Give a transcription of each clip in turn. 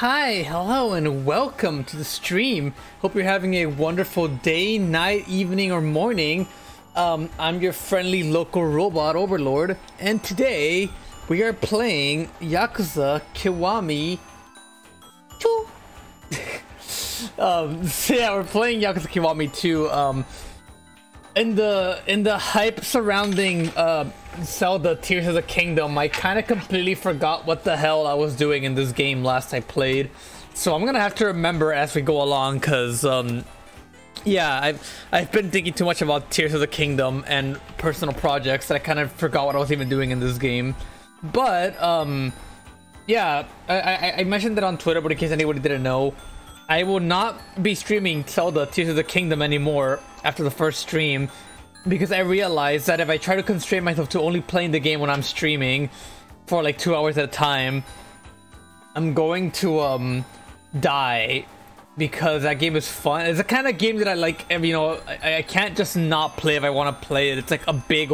Hi, hello, and welcome to the stream. Hope you're having a wonderful day, night, evening, or morning. I'm your friendly local robot overlord, and today we are playing Yakuza Kiwami 2. Yeah, we're playing Yakuza Kiwami 2. In the hype surrounding Zelda Tears of the Kingdom, I kind of completely forgot what the hell I was doing in this game last I played. So I'm gonna have to remember as we go along, cause yeah, I've been thinking too much about Tears of the Kingdom and personal projects that I kind of forgot what I was even doing in this game. But yeah, I mentioned that on Twitter, but in case anybody didn't know, I will not be streaming Zelda Tears of the Kingdom anymore after the first stream, because I realized that if I try to constrain myself to only playing the game when I'm streaming for like 2 hours at a time, I'm going to die, because that game is fun. It's the kind of game that I like, you know, I can't just not play if I want to play it. It's like a big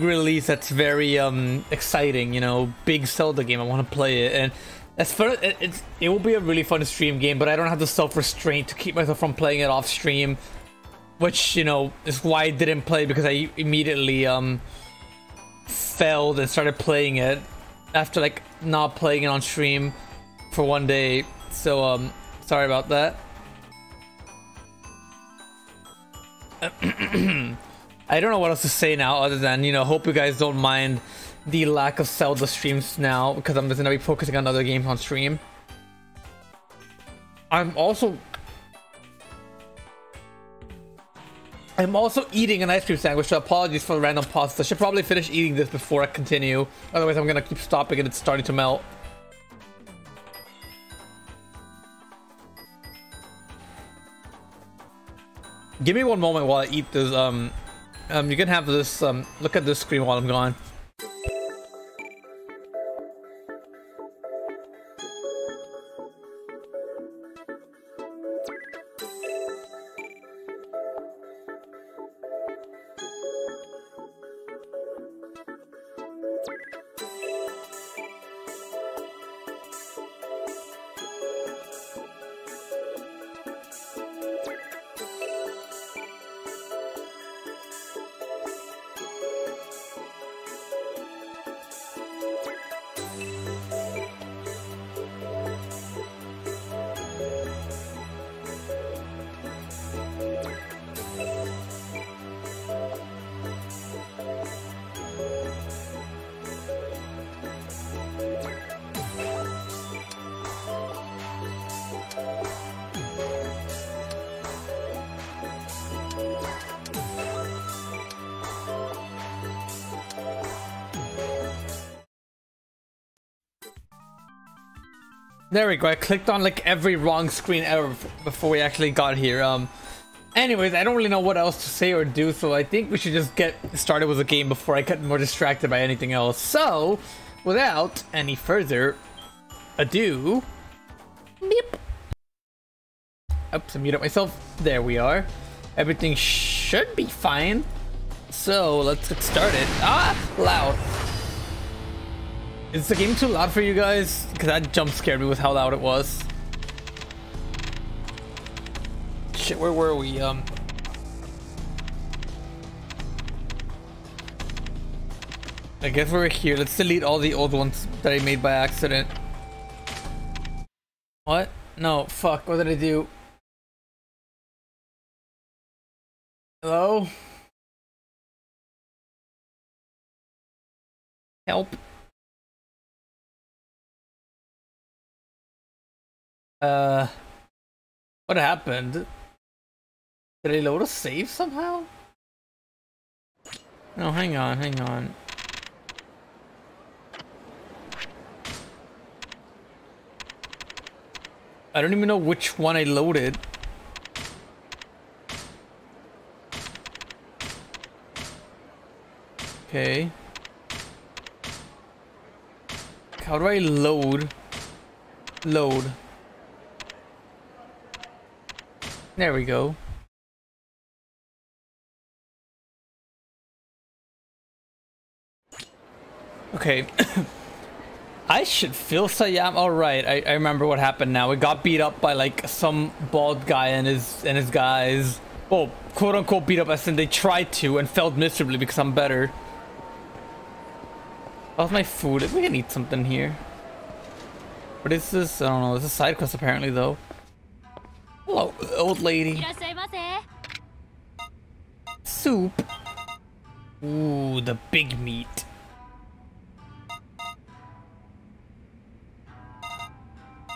release that's very exciting, you know, big Zelda game. I want to play it, and as far, it will be a really fun stream game, but I don't have the self-restraint to keep myself from playing it off stream, which, you know, is why I didn't play, because I immediately failed and started playing it after like not playing it on stream for 1 day. So sorry about that. I don't know what else to say now, other than, you know, hope you guys don't mind the lack of Zelda streams now, because I'm just gonna be focusing on other games on stream. I'm also eating an ice cream sandwich, so apologies for the random pause. I should probably finish eating this before I continue, otherwise I'm gonna keep stopping and it's starting to melt. Give me 1 moment while I eat this. You can have this. Look at this screen while I'm gone. There we go. I clicked on like every wrong screen ever before we actually got here. Anyways, I don't really know what else to say or do, so I think we should just get started with the game before I get more distracted by anything else. So, without any further ado, beep. Oops, I muted myself. There we are. Everything should be fine. So let's get started. Ah, loud. Is the game too loud for you guys? Because that jump scared me with how loud it was. Shit, where were we? I guess we're here. Let's delete all the old ones that I made by accident. What? No, fuck. What did I do? Hello? Help. What happened? Did I load a save somehow? No, hang on, hang on. I don't even know which one I loaded. Okay. How do I load? Load. There we go. Okay. I should feel Sayam. All right, I remember what happened now. We got beat up by like some bald guy and his guys. Oh, quote unquote beat up us, and they tried to and failed miserably because I'm better. How's my food? We can eat something here. What is this? I don't know. It's a side quest apparently though. Hello, old lady. Soup. Ooh, the big meat.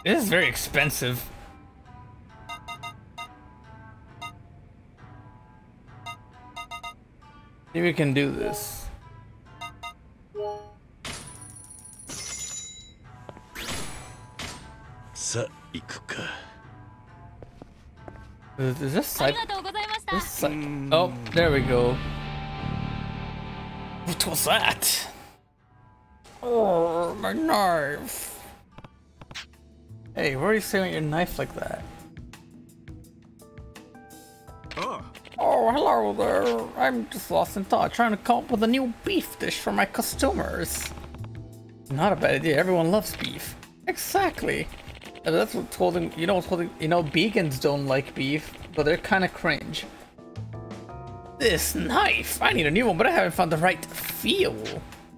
This is very expensive. Maybe we can do this. Is this side? Oh, there we go. What was that? Oh, my knife. Hey, where are you saving your knife like that? Oh, hello there. I'm just lost in thought, trying to come up with a new beef dish for my customers. Not a bad idea. Everyone loves beef. Exactly. And that's what's holding. You know what's holding. You know, vegans don't like beef, but they're kind of cringe. This knife. I need a new one, but I haven't found the right feel.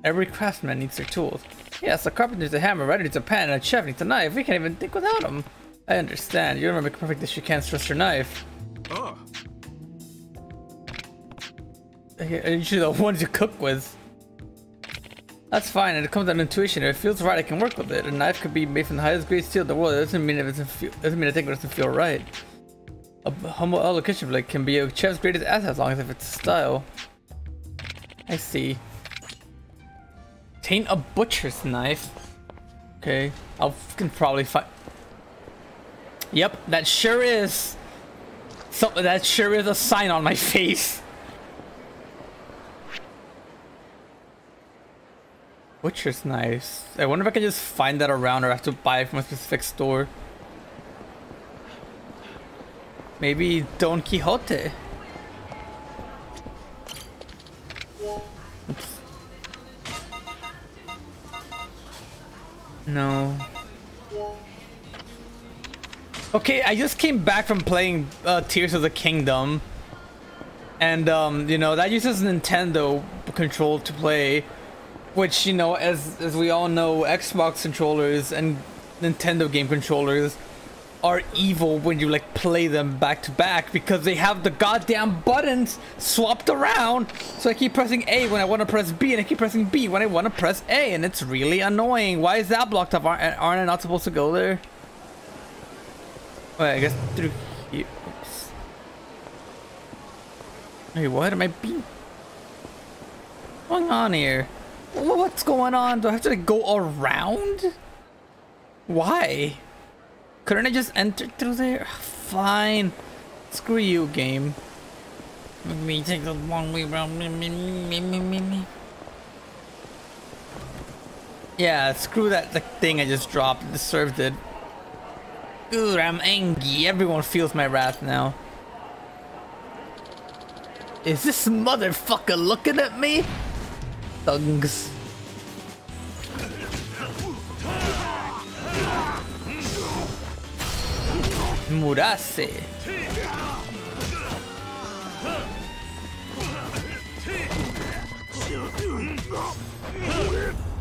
Every craftsman needs their tools. Yes, a carpenter needs a hammer, writer needs a pan, and a chef needs a knife. We can't even think without them. I understand. You remember perfect that you can't stress your knife. Oh. You're usually the ones you cook with. That's fine, and it comes down to intuition. If it feels right, I can work with it. A knife could be made from the highest grade steel in the world. It doesn't mean it doesn't feel right. A humble elder kitchen blade can be a chef's greatest asset as long as it's style. I see. Obtain a butcher's knife. Okay, I can probably find. Yep, that sure is. Something that sure is a sign on my face. Butcher's knives. I wonder if I can just find that around, or I have to buy it from a specific store. Maybe Don Quixote. No. Okay, I just came back from playing Tears of the Kingdom, and you know, that uses Nintendo control to play, which, you know, as we all know, Xbox controllers and Nintendo game controllers are evil when you like play them back to back, because they have the goddamn buttons swapped around. So I keep pressing A when I want to press B, and I keep pressing B when I want to press A, and it's really annoying. Why is that blocked up? Aren't I not supposed to go there? Wait, I guess through here. Oops. Hey, what am I being? What's going on here? What's going on? Do I have to like, go around? Why? Couldn't I just enter through there? Fine. Screw you, game. Let me take the long way around. Yeah, screw that thing I just dropped. It deserved it. Dude, I'm angry. Everyone feels my wrath now. Is this motherfucker looking at me? Thugs. Murase.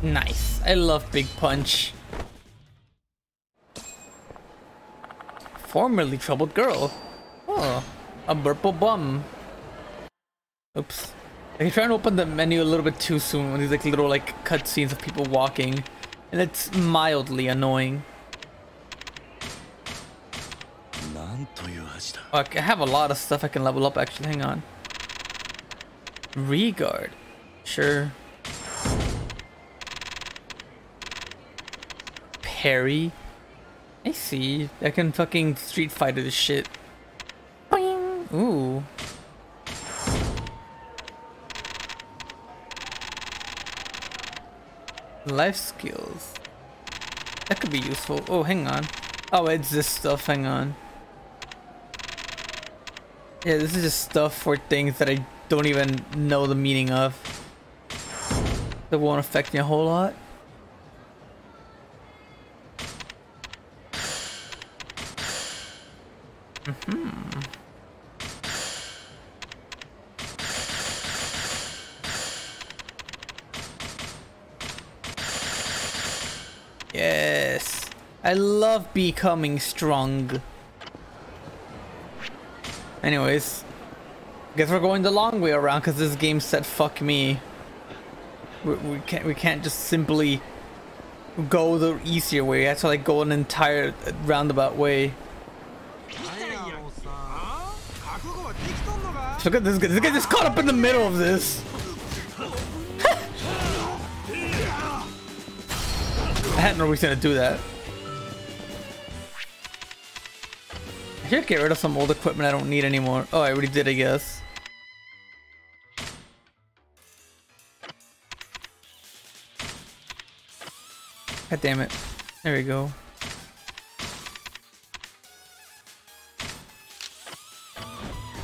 Nice. I love Big Punch. Formerly troubled girl. Oh, a purple bum. Oops. I try to open the menu a little bit too soon with these like little like cutscenes of people walking, and it's mildly annoying. I have a lot of stuff I can level up actually, hang on. Regard. Sure. Parry. I see. I can fucking Street Fighter this shit. Boing. Ooh. Life skills. That could be useful. Oh, hang on. Oh, it's this stuff, hang on. Yeah, this is just stuff for things that I don't even know the meaning of. That won't affect me a whole lot. I love becoming strong. Anyways, guess we're going the long way around because this game said fuck me. We can't just simply go the easier way. I have to like go an entire roundabout way. Look at this guy. This guy just caught up in the middle of this. I hadn't know we was gonna do that. I should get rid of some old equipment I don't need anymore. Oh, I already did, I guess. God damn it. There we go.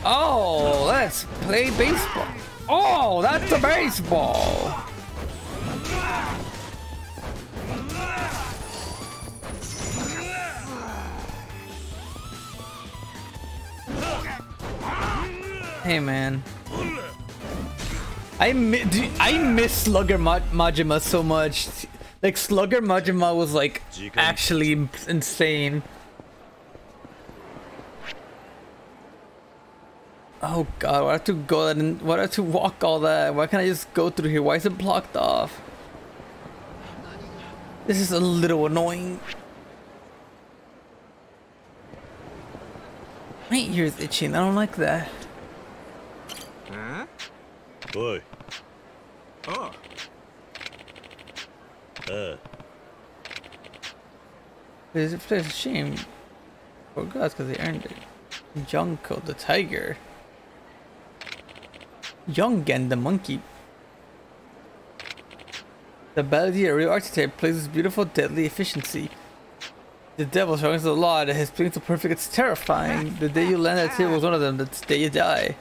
Oh, let's play baseball. Oh, that's a baseball. Hey man, I miss Slugger Majima so much. Like Slugger Majima was like actually insane. Oh god, why do I have to go and why do I have to walk all that? Why can't I just go through here? Why is it blocked off? This is a little annoying. My ear's itching, I don't like that. Huh? Boy. Oh. It's a shame. Oh god, it's because they earned it. Junko the tiger, Yungen the monkey. The Baladi, a real archetype, plays with beautiful, deadly efficiency. The devil struggles the law that his plans are perfect. It's terrifying. The day you land at the table is one of them. That's the day you die.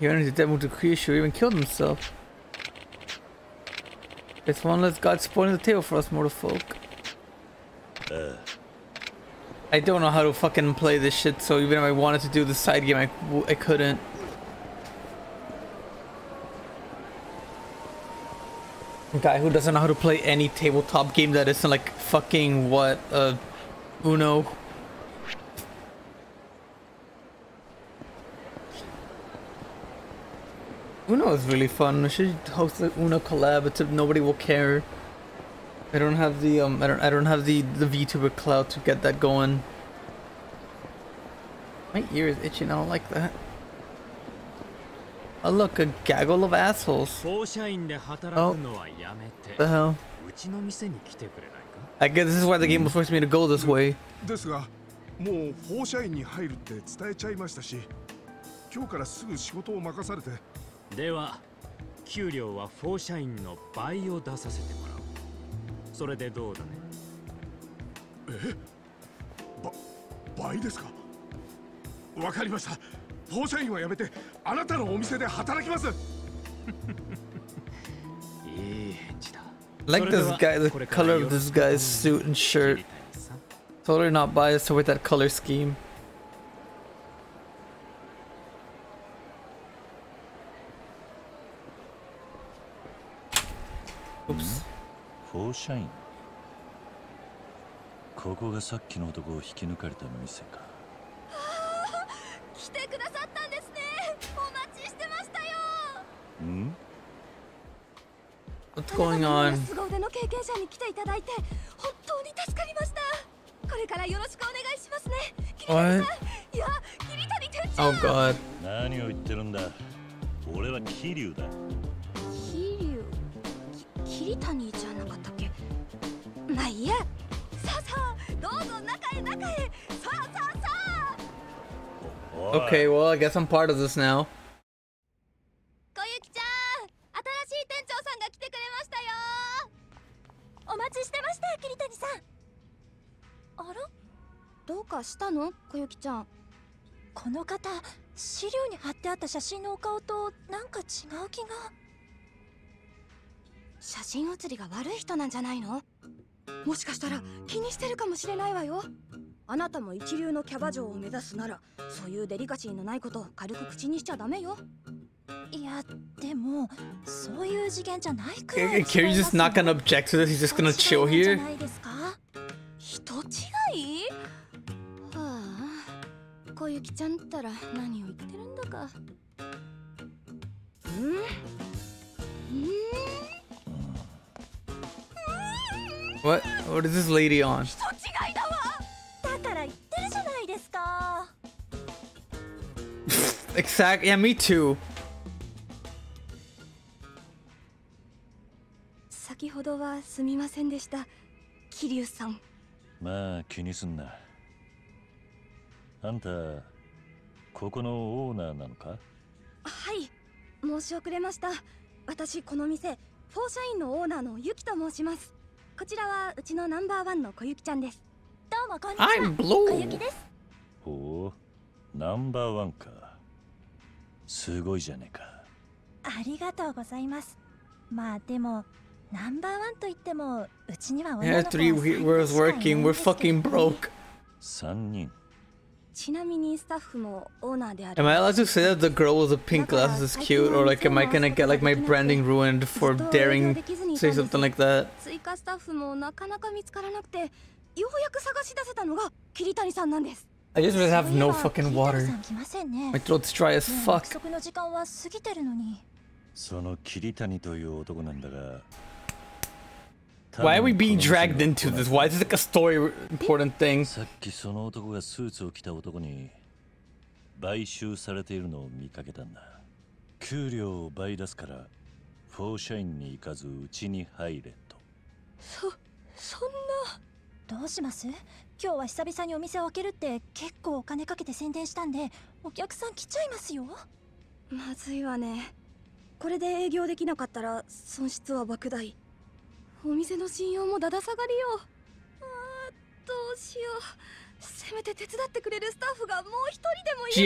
He wanted the devil to create or even killed himself. It's one less god spoiling the table for us mortal folk. I don't know how to fucking play this shit, so even if I wanted to do the side game, I couldn't. A guy who doesn't know how to play any tabletop game that isn't like fucking what, Uno. Uno is really fun. I should host the Uno collab, except nobody will care. I don't have the I don't have the VTuber clout to get that going. My ear is itching. I don't like that. Oh look, a gaggle of assholes. Oh, the hell. I guess this is why the game was forcing me to go this way. Like this guy, the color of this guy's suit and shirt. Totally not biased with that color scheme. Oops. What's going on? What? Oh god. Okay, well, I guess I'm part of this now. Gary's just not gonna object to this, he's just gonna chill here. What? What is this lady on? Exactly, yeah, me too. I'm blue. Oh, number one. Yeah, three we're working, we're fucking broke. Am I allowed to say that the girl with the pink glasses is cute, or like am I gonna get like my branding ruined for daring to say something like that? I just really have no fucking water. My throat's dry as fuck. Why are we being dragged into this? Why is this like a story important thing? Gee,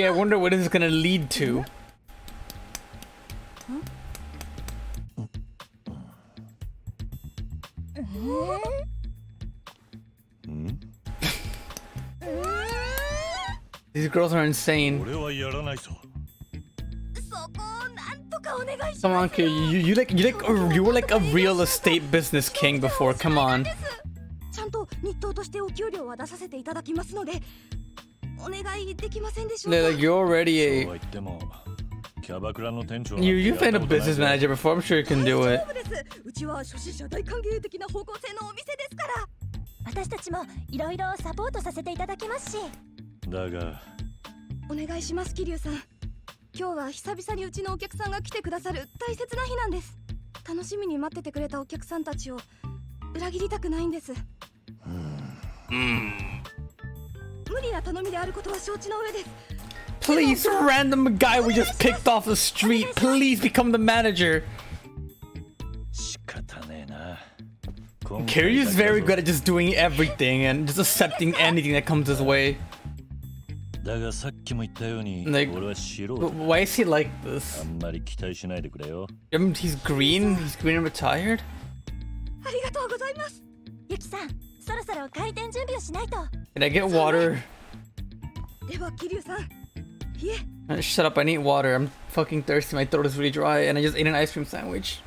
I wonder what this is gonna lead to. These girls are insane. Come on, kid. You were like a real estate business king before. Come on. They're like, you're already a. You've been a business manager before. I'm sure you can do it. Please, random guy we just picked off the street, please become the manager. Kiryu is very good at just doing everything and just accepting anything that comes his way. Like, why is he like this? I mean, he's green and retired? Can I get water? Shut up, I need water. I'm fucking thirsty, my throat is really dry, and I just ate an ice cream sandwich.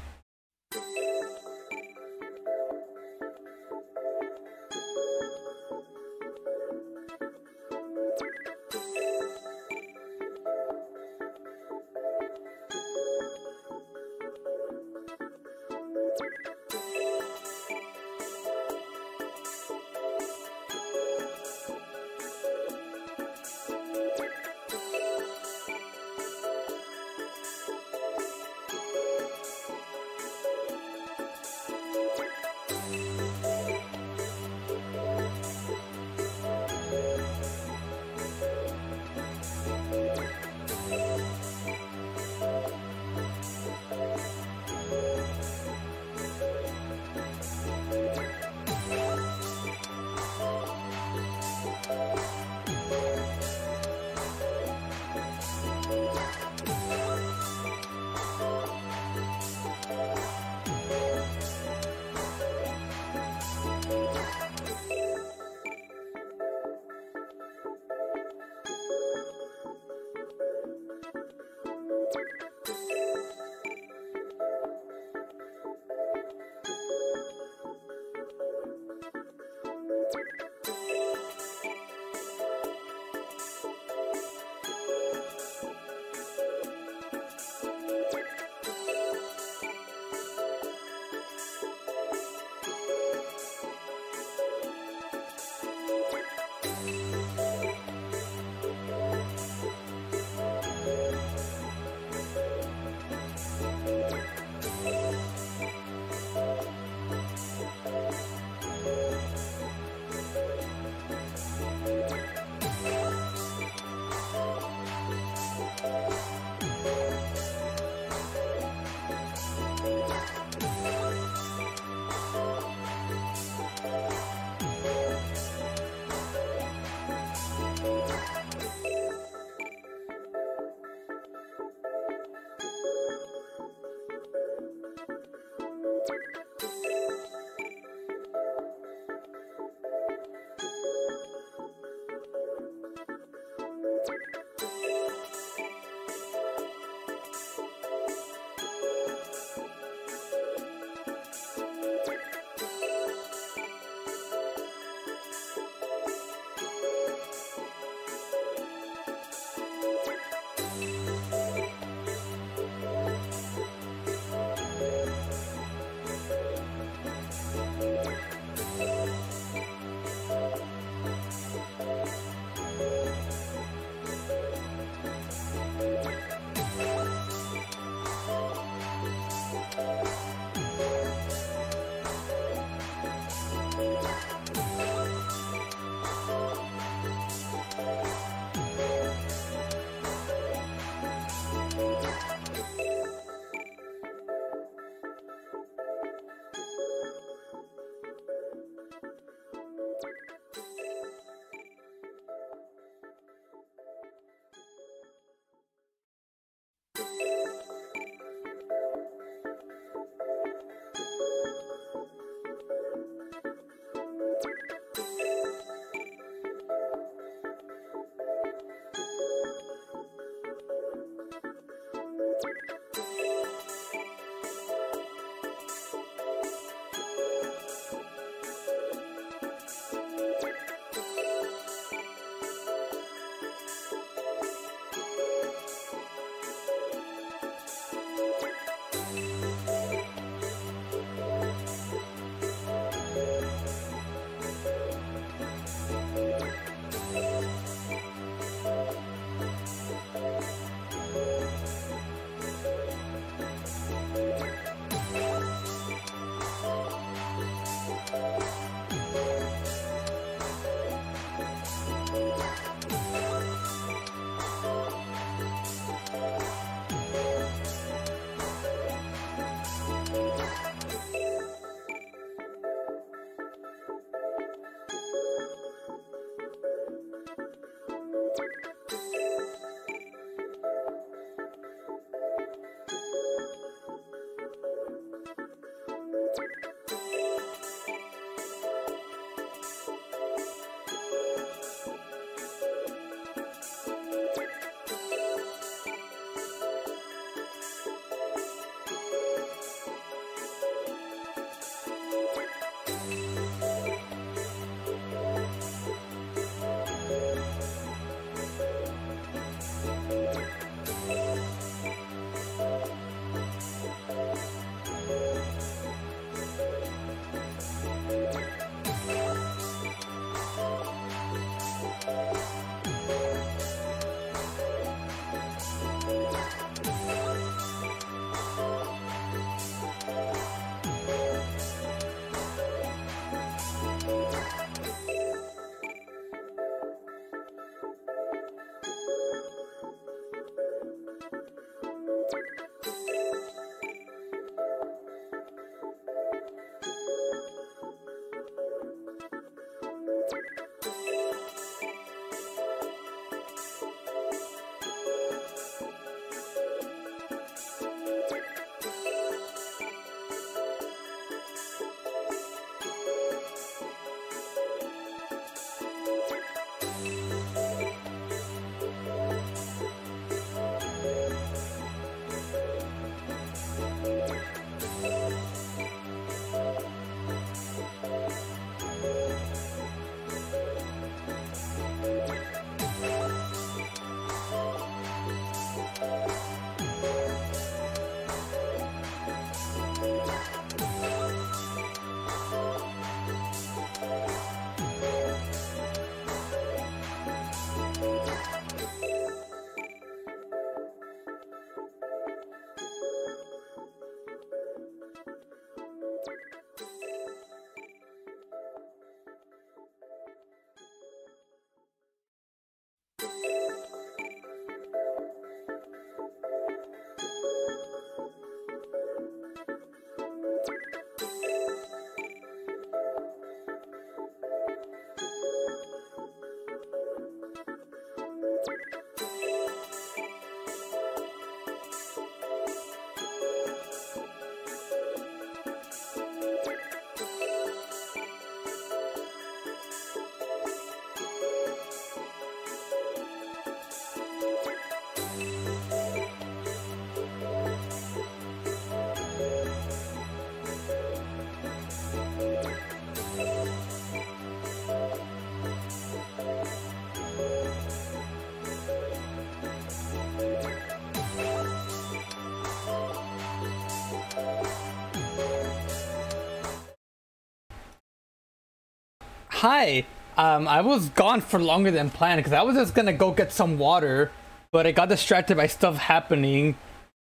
Hi. I was gone for longer than planned because I was just gonna go get some water, but I got distracted by stuff happening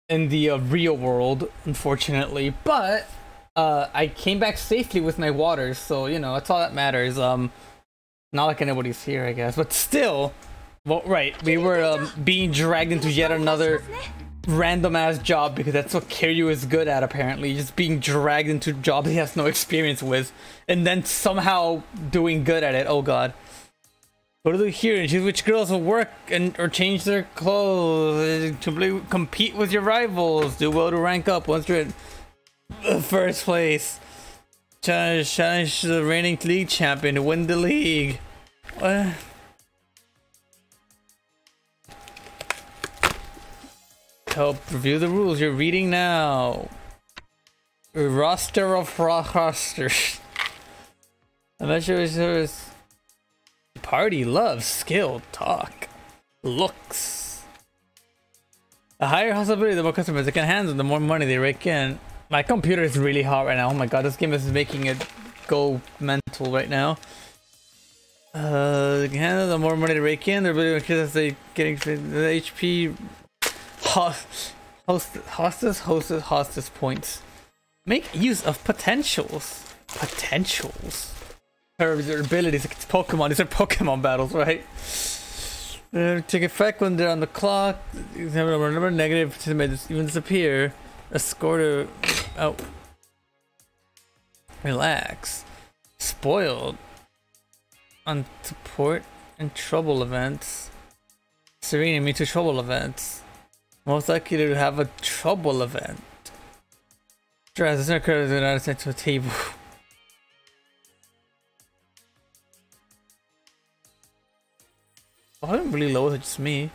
in the real world, unfortunately. But I came back safely with my water, so you know, that's all that matters. Not like anybody's here, I guess, but still. Well, right, we were being dragged into yet another random ass job because that's what Kiryu is good at, apparently. Just being dragged into jobs he has no experience with and then somehow doing good at it. Oh god. What do we hear? And choose which girls will work and or change their clothes to compete with your rivals. Do well to rank up once you're in the first place. Challenge the reigning league champion to win the league. What? Help review the rules you're reading now. Roster of rosters. I measure is party, love, skill, talk, looks. The higher hospitality, the more customers they can handle, the more money they rake in. My computer is really hot right now. Oh my god, this game is making it go mental right now. They can handle the more money they rake in. They're really because they getting the HP. Hostess points. Make use of potentials. Potentials. Herbs or abilities. Like it's Pokemon. These are Pokemon battles, right? Take effect when they're on the clock. Remember negative to make this even disappear. A score to... Oh. Relax. Spoiled. On support and trouble events. Serene and me to trouble events. Most likely to have a trouble event. Stress is not credited without a central table. Oh, I'm really low, it's just me.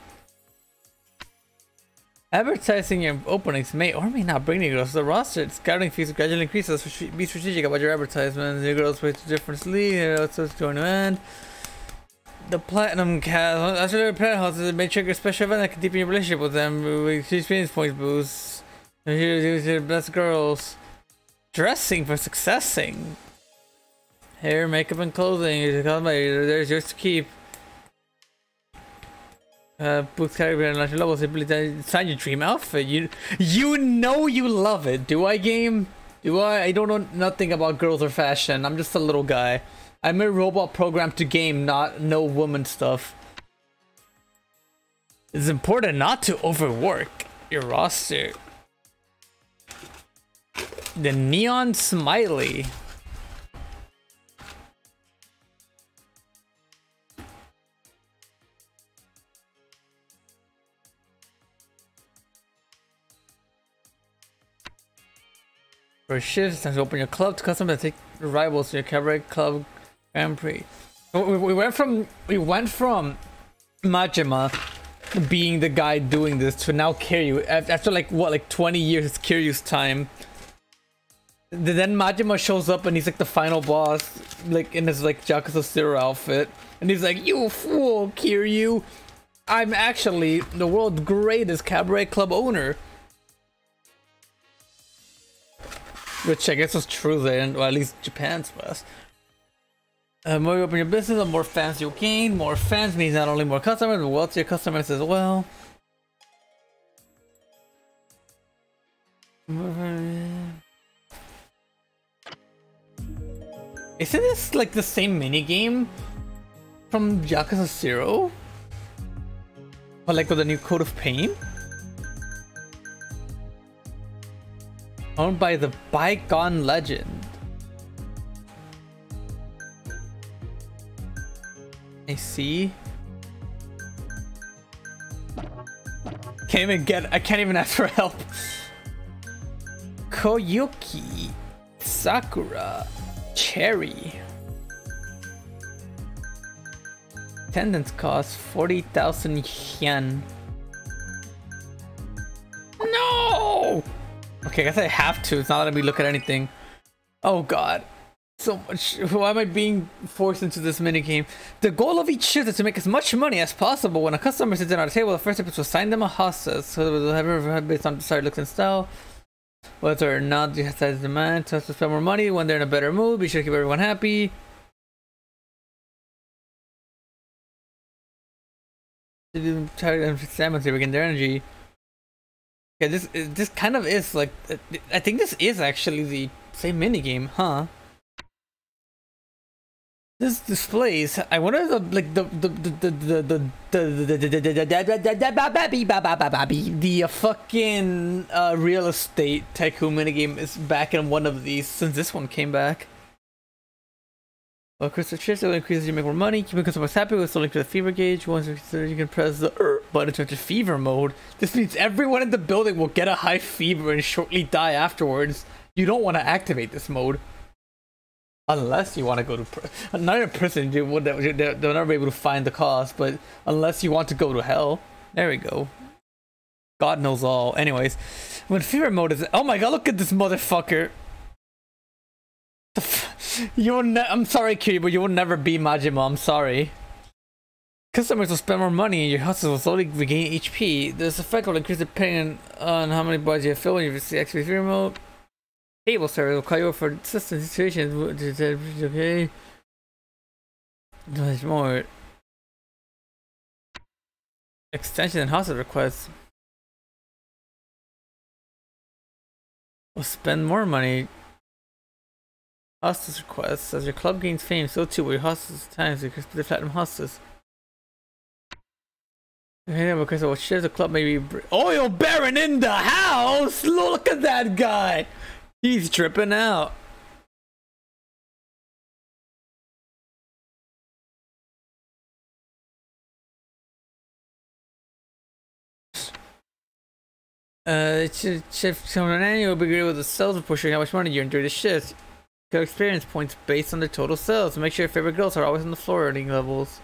Advertising your openings may or may not bring new girls to the roster. Scouting fees gradually increases. Be strategic about your advertisements. New girls play to differently. Also going to end. The platinum cast. After their platinum houses, it may trigger a special event that can deepen your relationship with them. We see experience points boosts. Here's your best girls. Dressing for successing. Hair, makeup, and clothing. There's yours to keep. Boost category and national level. Simply design your dream outfit. You know you love it. Do I, game? Do I? I don't know nothing about girls or fashion. I'm just a little guy. I'm a robot programmed to game, not no woman stuff. It's important not to overwork your roster. The neon smiley. For shifts, time to open your club to customers that take rivals to your cabaret club. We went from Majima being the guy doing this to now Kiryu after like what, like 20 years. It's Kiryu's time. Then Majima shows up and he's like the final boss, like in his like Yakuza 0 outfit, and he's like, "You fool, Kiryu! I'm actually the world's greatest cabaret club owner." Which I guess was true then, or at least Japan's was. More you open your business, the more fans you gain. More fans means not only more customers, but wealthier customers as well. Isn't this like the same minigame from Yakuza 0? But like with a new coat of paint? Owned by the bygone legend. I see. I can't even ask for help. Koyuki, Sakura, Cherry. Attendance cost 40,000 yen. No! Okay, I guess I have to. It's not letting me look at anything. Oh god. So much. Why am I being forced into this minigame? The goal of each shift is to make as much money as possible. When a customer sits at our table, the first step is to assign them a hostess. So they'll have based on desired looks and style. Whether or not you have demand to spend more money when they're in a better mood, be sure to keep everyone happy. They're tired of salmon to regain their energy. Yeah, this kind of is like, I think this is actually the same minigame, huh? This displays. I wonder if the fucking real estate tycoon minigame is back in one of these since this one came back. Well, crystal chips will increase as you make more money. Keeping customers happy with the link to the fever gauge. Once you can press the button to enter fever mode. This means everyone in the building will get a high fever and shortly die afterwards. You don't want to activate this mode. Unless you want to go to another person, they'll never be able to find the cause, but unless you want to go to hell. There we go. God knows all. Anyways, when fever mode is, oh my god, look at this motherfucker. The I'm sorry, Kiryu, but you will never be Majima, I'm sorry. Customers will spend more money and your houses will slowly regain HP. This effect will increase depending on how many bodies you fill when you see activate fever mode. Table server will call you for assistance situations. Okay. There's more extension and hostage requests. We'll spend more money. Hostage requests. As your club gains fame, so too will your hostage times because the platinum hostage. Because I will share the club maybe. Oil Baron in the house. Look at that guy. He's tripping out. Shift coming on annual will be great with the sales report showing how much money you enjoy the shift. Get experience points based on the total sales. Make sure your favorite girls are always on the floor earning levels.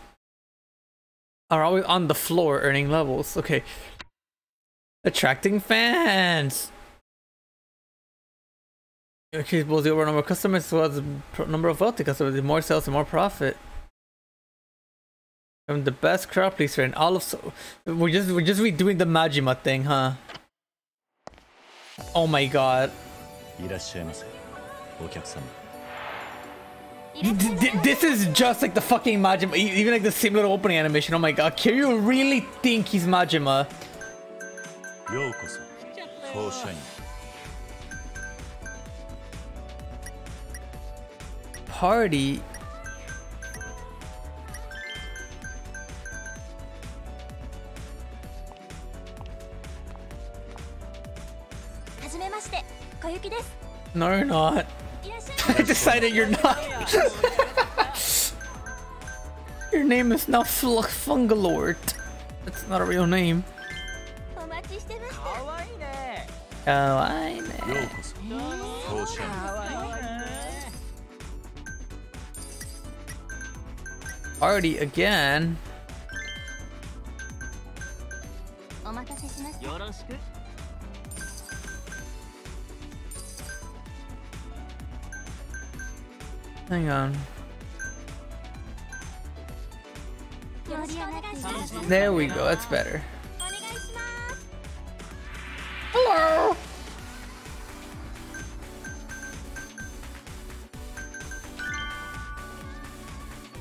Okay. Attracting fans. Increase both the overall number of customers as well as the number of wealthy customers. More sales and more profit. I'm the best crowd pleaser in all of we're just redoing the Majima thing, huh? Oh my god. This is just like the fucking Majima, even like the same little opening animation. Oh my god, can you really think he's Majima? Party. No, you're not. I decided you're not. Your name is now Fungalord. That's not a real name. Party again. Hang on. There we go, that's better. Hello!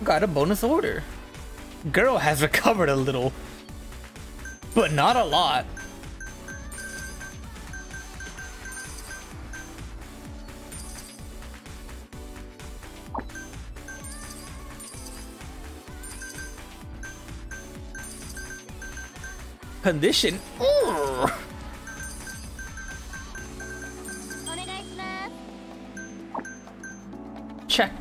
Got a bonus order. Girl has recovered a little, but not a lot. Condition. Ooh. Check.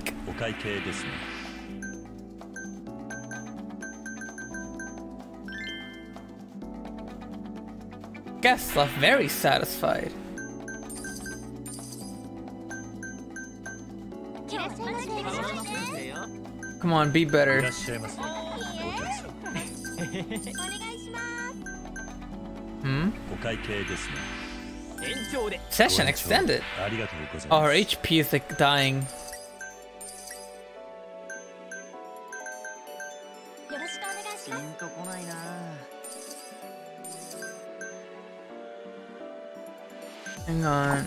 Guests are very satisfied. Come on, be better. Session extended. Our HP is like dying. Hang on.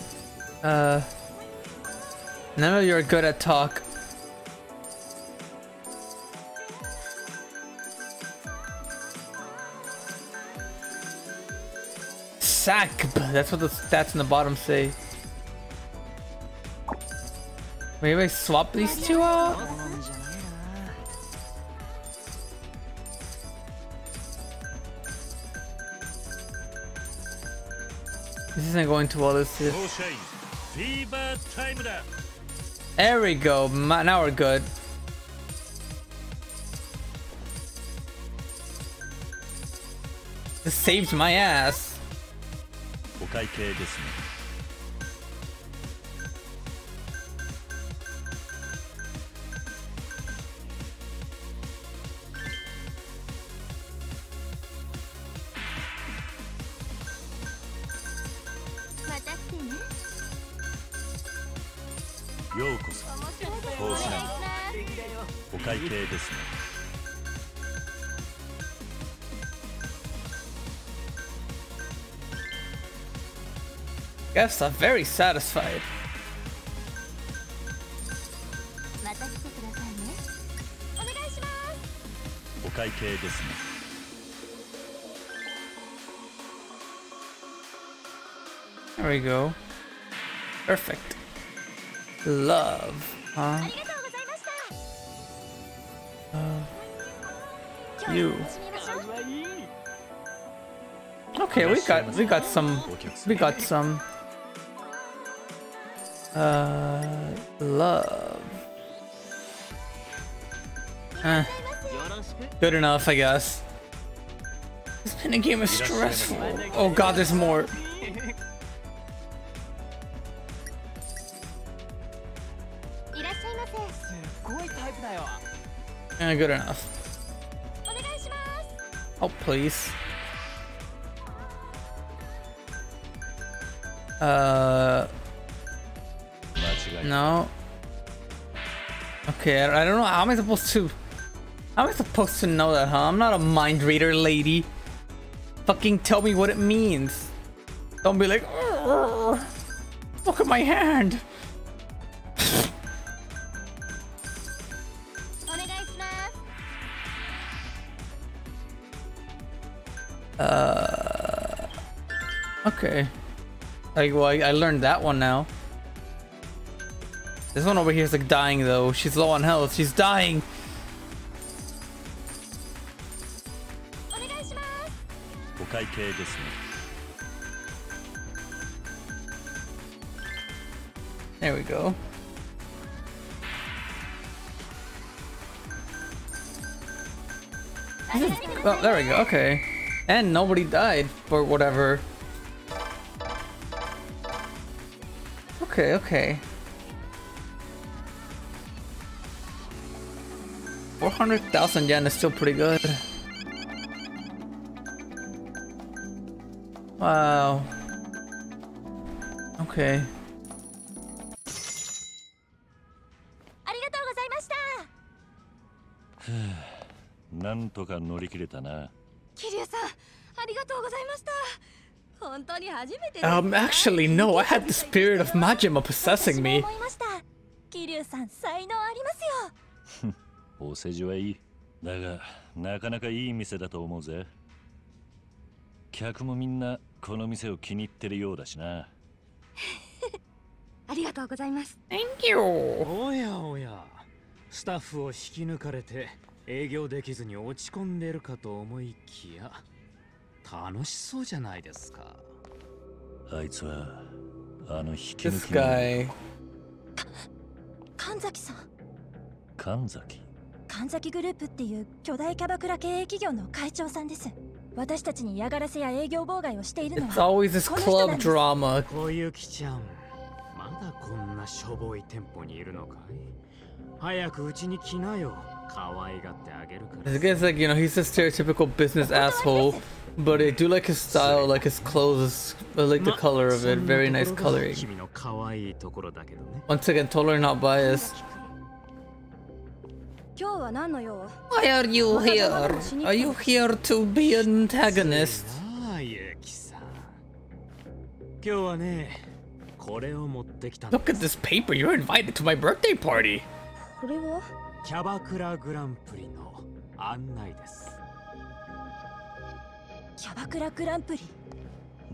None of you are good at talk. Sakb. That's what the stats in the bottom say. Maybe I swap these two out? This isn't going too well, this is. There we go, now we're good. This saved my ass. Guests are very satisfied. There we go. Perfect. Love, huh? You. Okay, we got some. Love. Good enough, I guess. This been a game of stressful. Oh god, there's more. Good enough. Oh, please. No. Okay, I don't know. How am I supposed to know that, huh? I'm not a mind reader, lady. Fucking tell me what it means. Don't be like, look at my hand. Okay. Like, well, I learned that one now. This one over here is like dying though. She's low on health. She's dying. There we go. Oh, there we go. Okay. And nobody died or whatever. Okay, okay. 400,000 yen is still pretty good. Wow. Okay. Actually, no, I had the spirit of Majima possessing me. Thank you. This guy. Kanzaki. 神崎グループっていう巨大キャバクラ経営企業の会長さんです。私たちに嫌がらせや営業妨害をしているのはこの人なんです。こういうきちゃん、まだこんなしょぼい店舗にいるのかい？早くうちに来なよ。可愛がってあげるから。This guy's like, you know, he's a stereotypical business asshole, but I do like his style, like his clothes, I like the color of it, very nice coloring. Once again, totally not biased. Why are you here? Are you here to be an antagonist? Look at this paper. You're invited to my birthday party.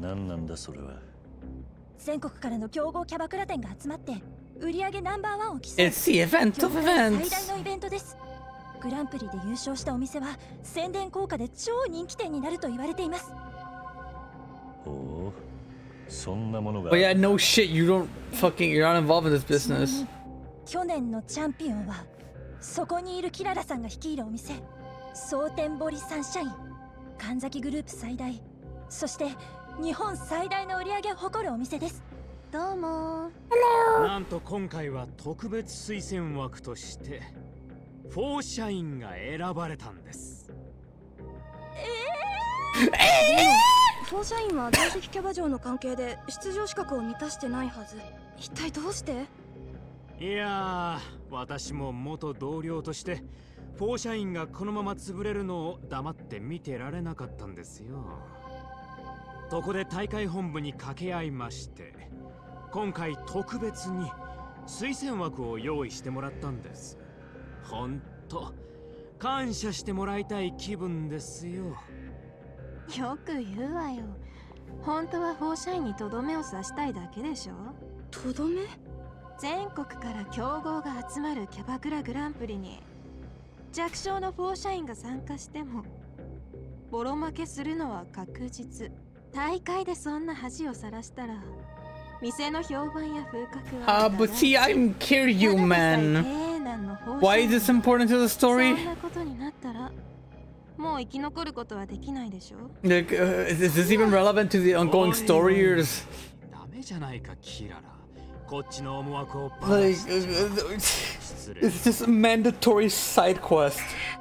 It's the event of events. But yeah, no shit, you don't fucking, you're not involved in this business. Hello. 放射員は在籍キャバ嬢の関係で出場資格を満たしてないはず。一体どうして？いや、私も元同僚として放射員がこのまま潰れるのを黙って見てられなかったんですよ。そこで大会本部に掛け合いまして、今回特別に推薦枠を用意してもらったんです。ほんと感謝してもらいたい気分ですよ。 よく言うわよ。本当は放射員にとどめを刺したいだけでしょ。とどめ？全国から強豪が集まるキャバクラグランプリに弱小の放射員が参加してもボロ負けするのは確実。大会でそんな恥をさらしたら店の評判や風格は。But see, I'm kidding you, man. Why is this important to the story? そんなことになったら。 Like, is this even relevant to the ongoing story? Or is... Like, it's just a mandatory side quest. Hey,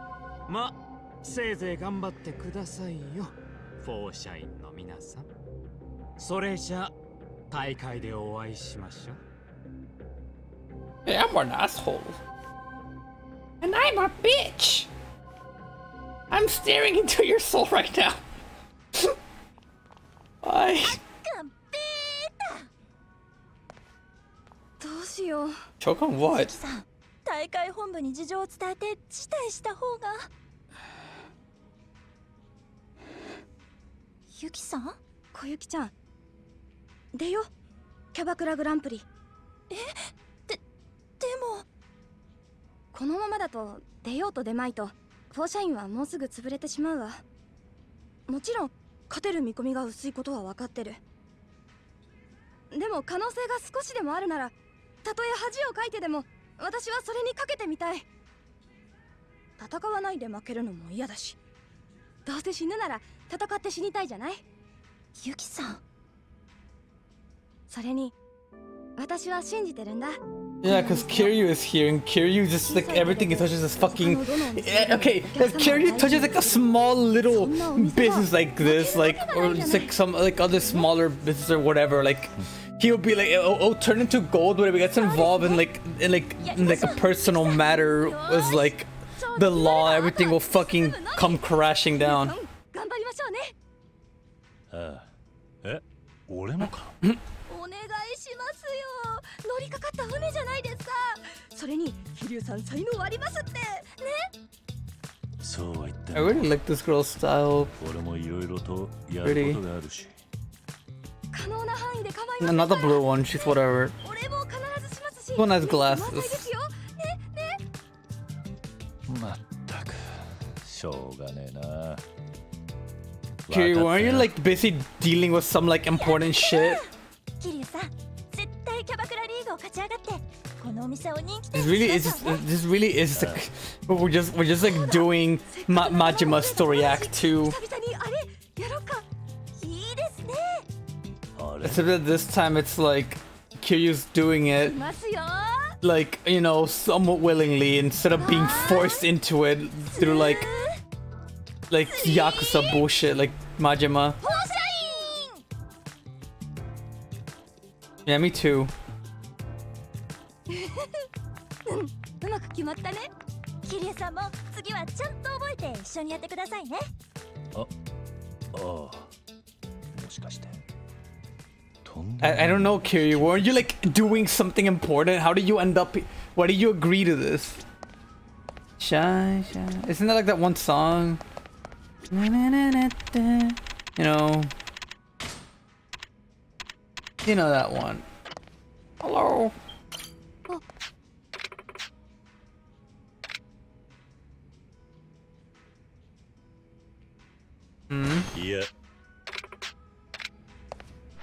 I'm an asshole. And I'm a bitch. I'm staring into your soul right now. Why? Choke on what? Yuki-san? Koyuki-chan. Daioh, Kabakura Grand Prix. Eh? Demo. このままだとDaiohと出まいと 放射員はもうすぐ潰れてしまうわ。もちろん勝てる見込みが薄いことは分かってる。でも可能性が少しでもあるなら、たとえ恥をかいてでも私はそれにかけてみたい。戦わないで負けるのも嫌だし、どうせ死ぬなら戦って死にたいじゃない？ユキさん。それに私は信じてるんだ。 Yeah, because Kiryu is here, and Kiryu just like everything he touches is fucking... Okay, if Kiryu touches like a small little business like this, like, or just like some like other smaller business or whatever, like, he'll be like, oh, turn into gold whenever he gets involved in like a personal matter is like the law, everything will fucking come crashing down. I really like this girl's style. Pretty. Another blue one, she's whatever. This one has glasses. Kiri, weren't you like busy dealing with some like important shit? This really is like, we're just like doing Majima story act 2. Except that this time it's like Kiryu's doing it, like, you know, somewhat willingly instead of being forced into it through like Yakuza bullshit like Majima. Yeah, me too. I don't know, Kiryu. Weren't you like doing something important? How did you end up? Why did you agree to this? Shy, shy. Isn't that like that one song? You know. You know that one. Hello. Oh. Hmm. Yeah.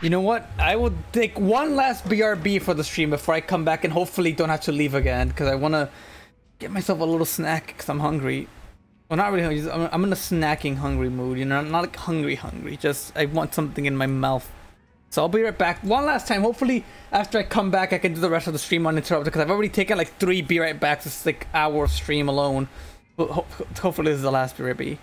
You know what? I will take one last BRB for the stream before I come back and hopefully don't have to leave again, because I want to get myself a little snack because I'm hungry. Well, not really hungry. I'm in a snacking hungry mood. You know, I'm not like hungry. Just I want something in my mouth. So I'll be right back one last time. Hopefully after I come back, I can do the rest of the stream uninterrupted, because I've already taken like 3 Be Right Backs. This is like hour stream alone. But hopefully this is the last Be Right Back.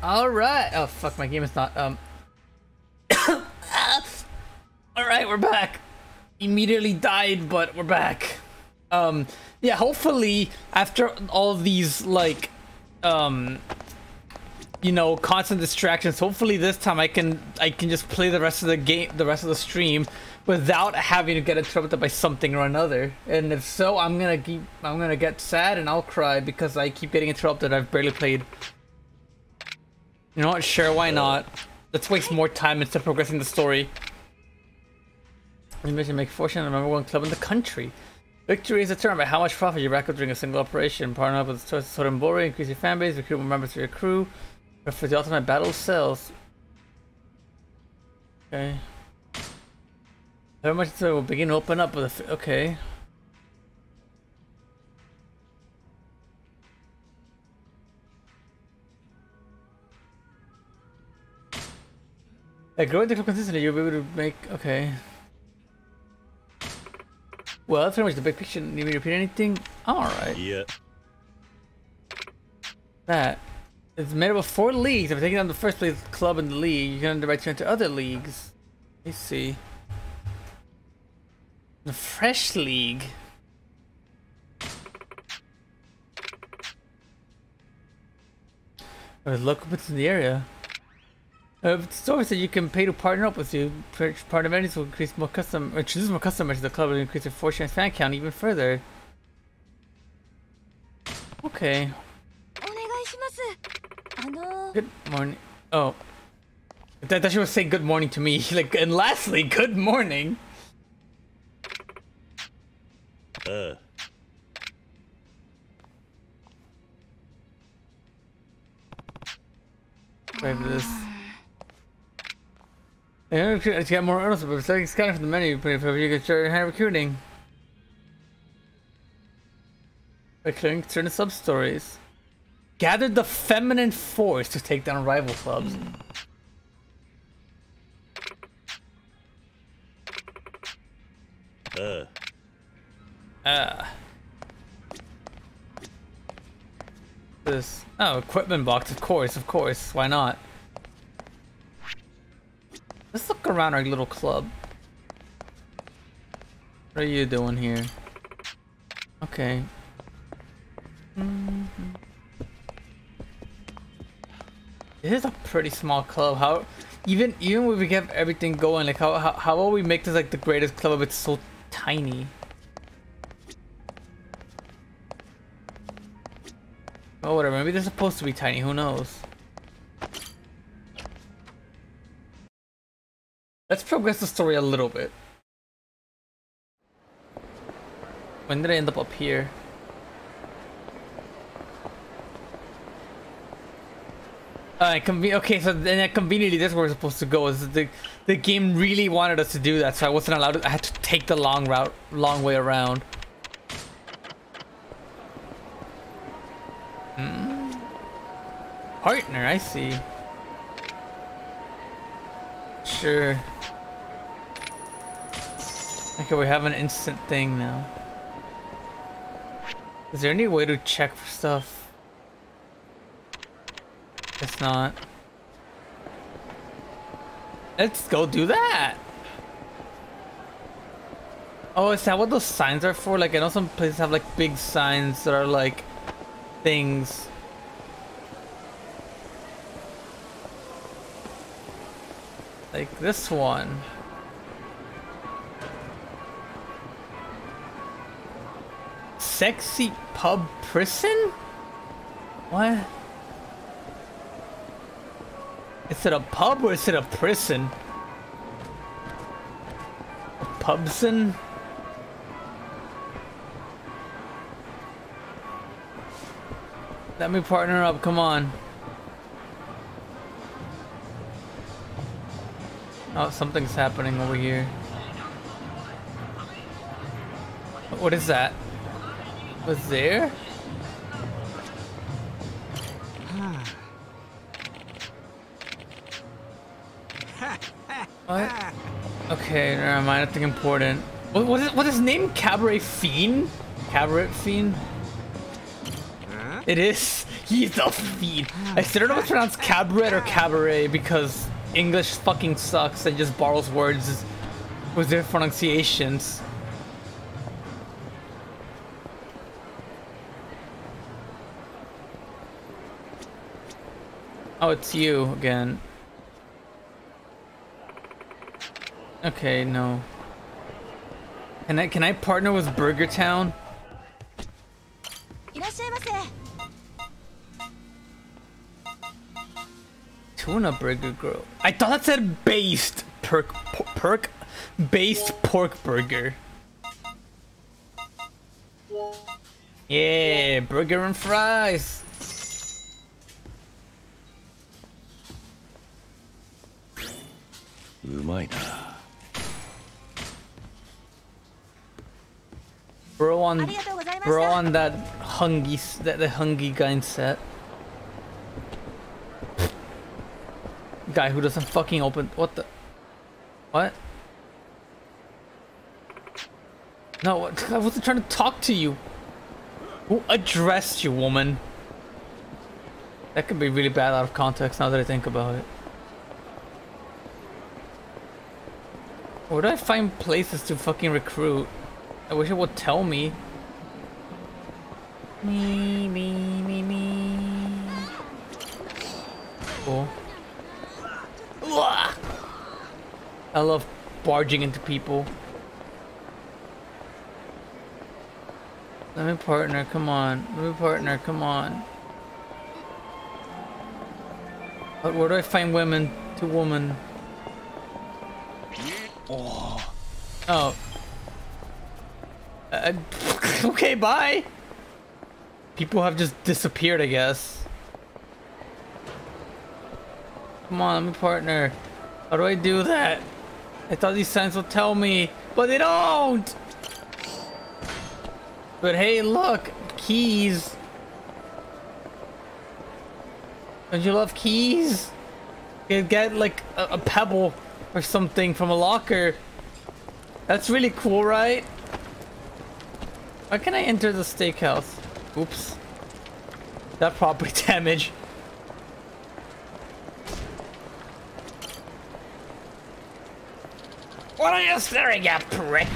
Alright! Oh fuck, my game is not, Alright, we're back! Immediately died, but we're back. Yeah, hopefully, after all these, like, you know, constant distractions. Hopefully this time I can just play the rest of the game, the rest of the stream, without having to get interrupted by something or another. And if so, I'm gonna get sad and I'll cry because I keep getting interrupted. I've barely played. You know what? Sure, why not? Let's waste more time instead of progressing the story. You mentioned make fortune the number one club in the country. Victory is determined by how much profit you rack up during a single operation. Partner up with Sotenbori, increase your fan base, recruit more members to your crew. For the ultimate battle cells. Okay. How much so we'll begin to open up with a okay. Like growing the club consistently, you'll be able to make okay. Well, that's pretty much the big picture. Need me to repeat anything? Alright. Yeah. That. It's made up of 4 leagues. If taking on the first place club in the league, you can direct you into other leagues. Let me see. The fresh league. There's local bits in the area. It's always that you can pay to partner up with you. Partner menus will increase more custom, or choose more customers to the club and increase your fortune and fan count even further. Okay. Good morning. Oh. That she was saying good morning to me. Like, and lastly, good morning. Grab this. I got more orders, but starting scanning from the menu, but if you can start hand recruiting. By clearing certain sub stories. Gathered the feminine force to take down rival clubs. This. Oh, equipment box, of course, why not? Let's look around our little club. What are you doing here? Okay. Mm-hmm. This is a pretty small club. How, even when we have everything going, like how will we make this like the greatest club if it's so tiny? Oh, whatever. Maybe they're supposed to be tiny. Who knows? Let's progress the story a little bit. When did I end up here? Okay, so then conveniently that's where we're supposed to go. Is the game really wanted us to do that, so I wasn't allowed to. I had to take the long route, long way around. Partner, I see. Sure. Okay, we have an instant thing now. Is there any way to check for stuff? It's not. Let's go do that. Oh, is that what those signs are for? Like, I know some places have like big signs that are like things. Like this one. Sexy pub prison? What? Is it a pub or is it a prison? A pubson? Let me partner up, come on. Oh, something's happening over here. What is that? What's there? What? Okay, never mind. Nothing important. What is his name? Cabaret Fiend? Cabaret Fiend? Huh? It is. He's a fiend. I still don't know if it's pronounced cabaret or cabaret because English fucking sucks and just borrows words with their pronunciations. Oh, it's you again. Okay, no. Can I partner with Burger Town? Tuna burger grill. I thought that said based based pork burger. Yeah, burger and fries. We're on that hungry guy set. Guy who doesn't fucking open what? No, I wasn't trying to talk to you. Who addressed you, woman? That could be really bad out of context now that I think about it. Where do I find places to fucking recruit? I wish it would tell me. Me. Cool. Ugh. I love barging into people. Let me partner, come on. But where do I find women to woman? Oh. Oh. Okay, bye. People have just disappeared, I guess. Come on, let me partner. How do I do that? I thought these signs would tell me, but they don't. But hey, look, keys. Don't you love keys? You get like a pebble or something from a locker. That's really cool, right? Why can I enter the steakhouse? Oops. That property damage. What are you staring at, prick?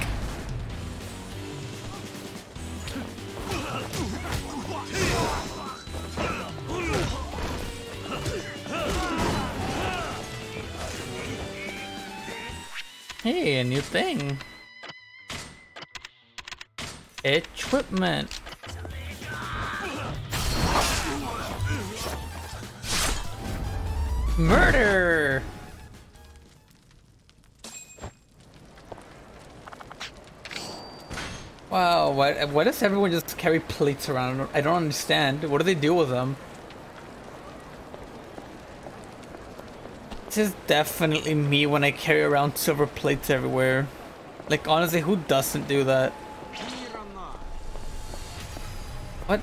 Hey, a new thing. Equipment. Murder. Wow, why does everyone just carry plates around? I don't understand. What do they do with them? This is definitely me when I carry around silver plates everywhere. Like, honestly, who doesn't do that? What?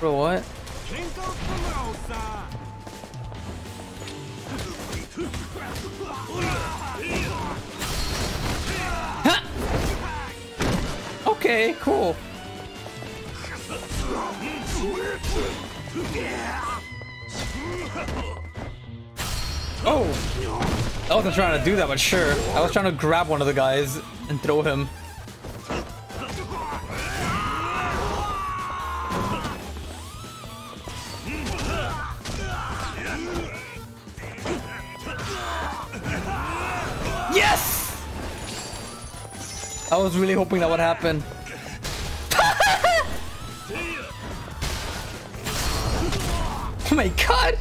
Bro, what? Huh? Okay, cool. Oh! I wasn't trying to do that, but sure. I was trying to grab one of the guys and throw him. I was really hoping that would happen. Oh my god!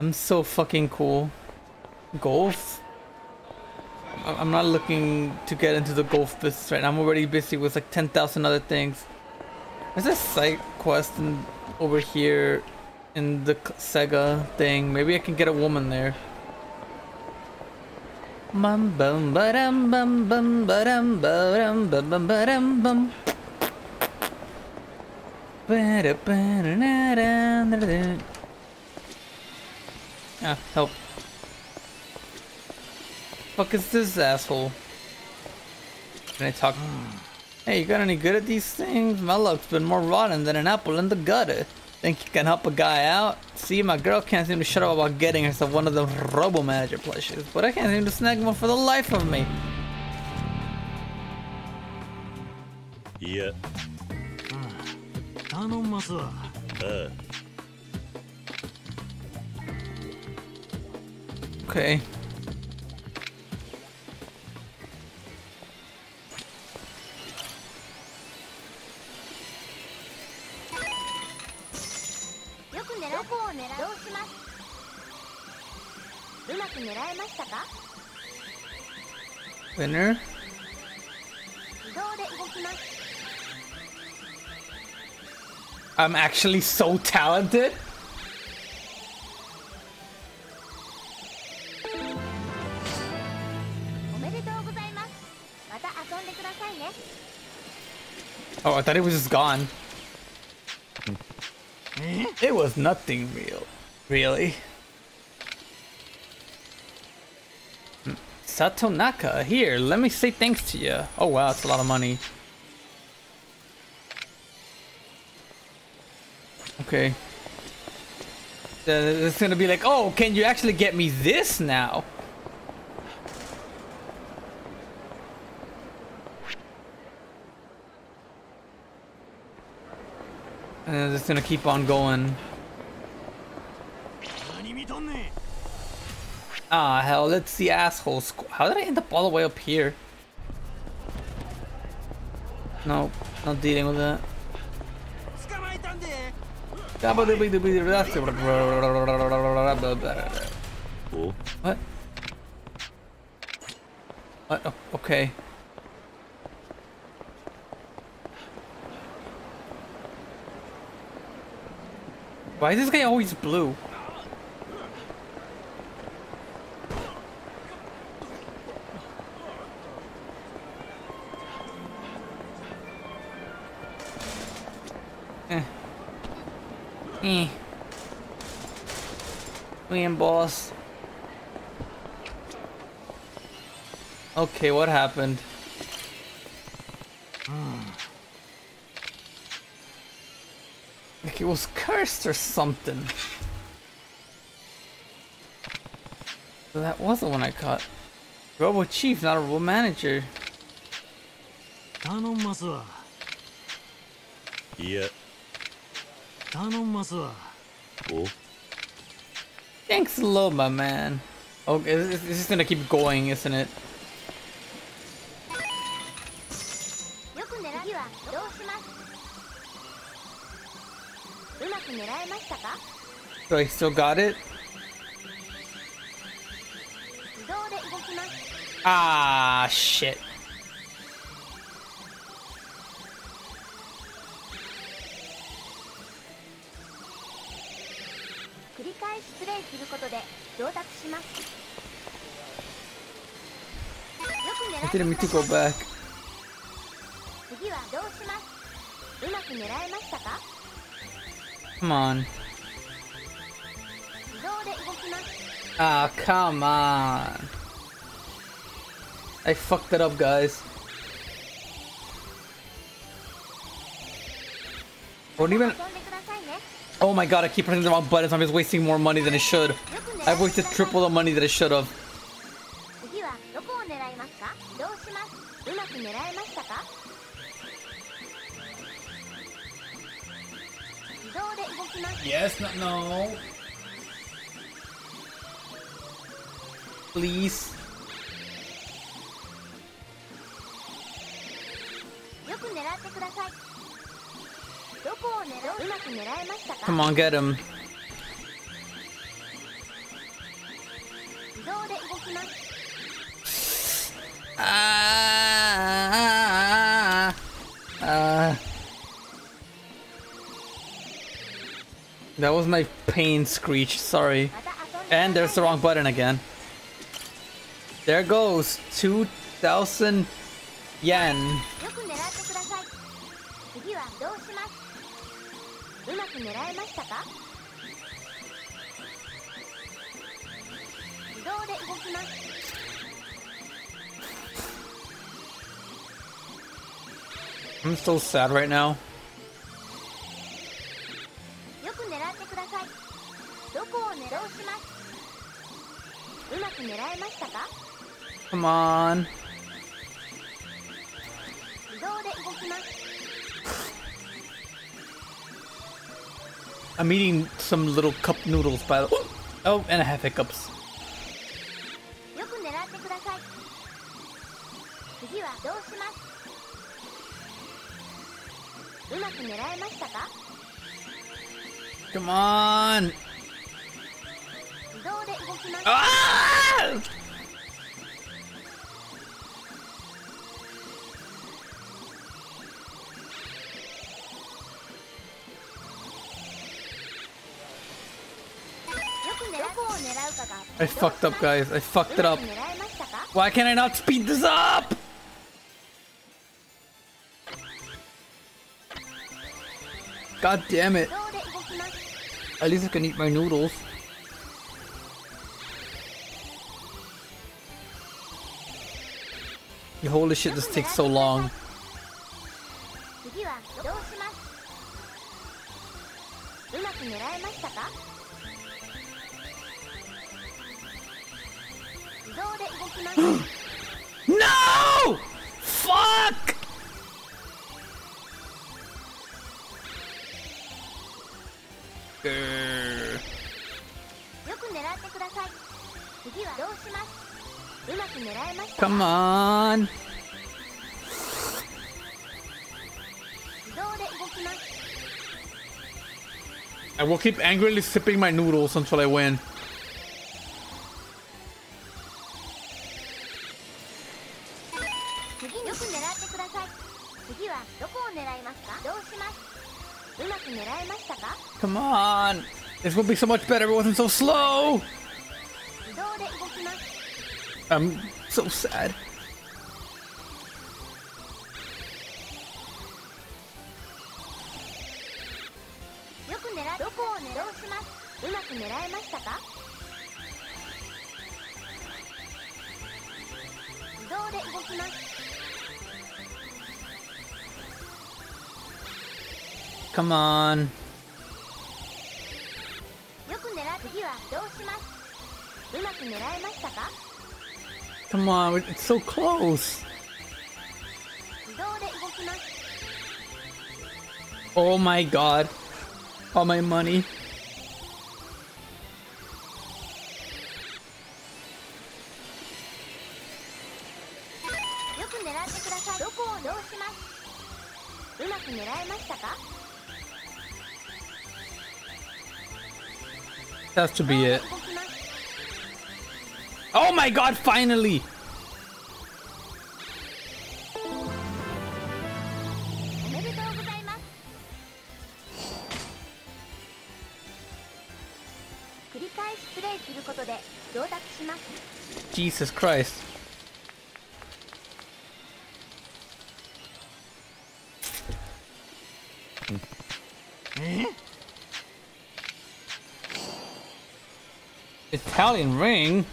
I'm so fucking cool. Golf? I'm not looking to get into the golf business right now. I'm already busy with like 10,000 other things. There's a side quest over here in the Sega thing. Maybe I can get a woman there. Bum bum ba-dum bum bum ba-dum ba-dum bum ba-dum bum. Ah, help. Fuck is this asshole? Can I talk? Hey, you got any good at these things? My luck's been more rotten than an apple in the gutter. Think you can help a guy out? See, my girl can't seem to shut up about getting herself one of the robo-manager plushies, but I can't seem to snag one for the life of me. Yeah. 頼ますわ。ああ。 Okay. Winner. I'm actually so talented. Oh, I thought it was just gone. It was nothing real, really. Satonaka, here, let me say thanks to you. Oh wow, that's a lot of money. Okay. It's gonna be like, oh, can you actually get me this now? And it's gonna keep on going. Ah, hell, let's see assholes. How did I end up all the way up here? No, not dealing with that. What? What? Oh, okay. Why is this guy always blue? Eh. Win, boss. Okay, what happened? Like it was cursed or something. So that was the one I caught. Robo Chief, not a robo manager. Yeah. Cool. Thanks a lot, my man. Oh, it's just gonna keep going, isn't it? So I still got it? Ah, shit. I didn't mean to go back. Come on. Ah, oh, come on. I fucked it up, guys. Don't even. Oh my god, I keep pressing the wrong buttons. I'm just wasting more money than I should. I've wasted triple the money that I should have. Yes, no, no. Please. Come on, get him. That was my pain screech, sorry. And there's the wrong button again. There goes 2,000 yen. I'm so sad right now. Come on. I'm eating some little cup noodles by the way. Oh, and I have hiccups. Come on! Ah! I fucked up, guys. I fucked it up. Why can I not speed this up? God damn it. At least I can eat my noodles. Holy shit, this takes so long. No! Fuck! Come on! I will keep angrily sipping my noodles until I win. Come on! This would be so much better if it wasn't so slow! I'm so sad. Come on. Come on, it's so close. Oh my god. All my money. That has to be it. Oh my god, finally! Jesus Christ. Italian ring.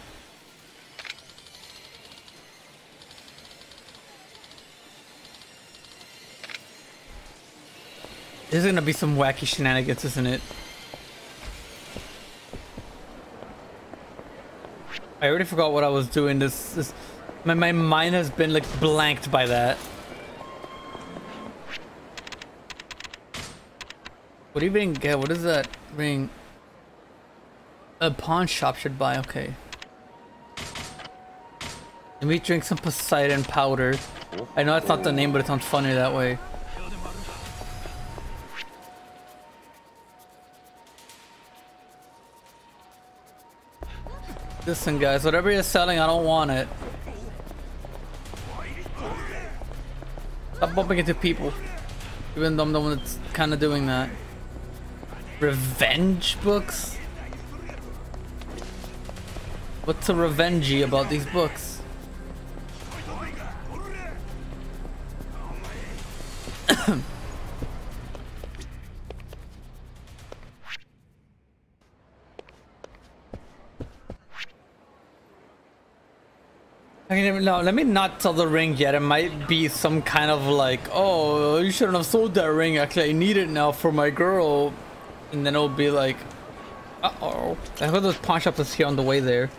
This is gonna be some wacky shenanigans, isn't it? I already forgot what I was doing. My mind has been like blanked by that. What do you even get? What is that ring? A pawn shop should buy, okay. Let me drink some Poseidon powder. I know that's not the name, but it sounds funny that way. Listen guys, whatever you're selling, I don't want it. Stop bumping into people. Even though I'm the one that's kind of doing that. Revenge books? What's so revengey about these books? No, let me not sell the ring yet. It might be some kind of like, oh, you shouldn't have sold that ring. Actually, I need it now for my girl. And then it'll be like, uh-oh. I heard those pawn shops is here on the way there.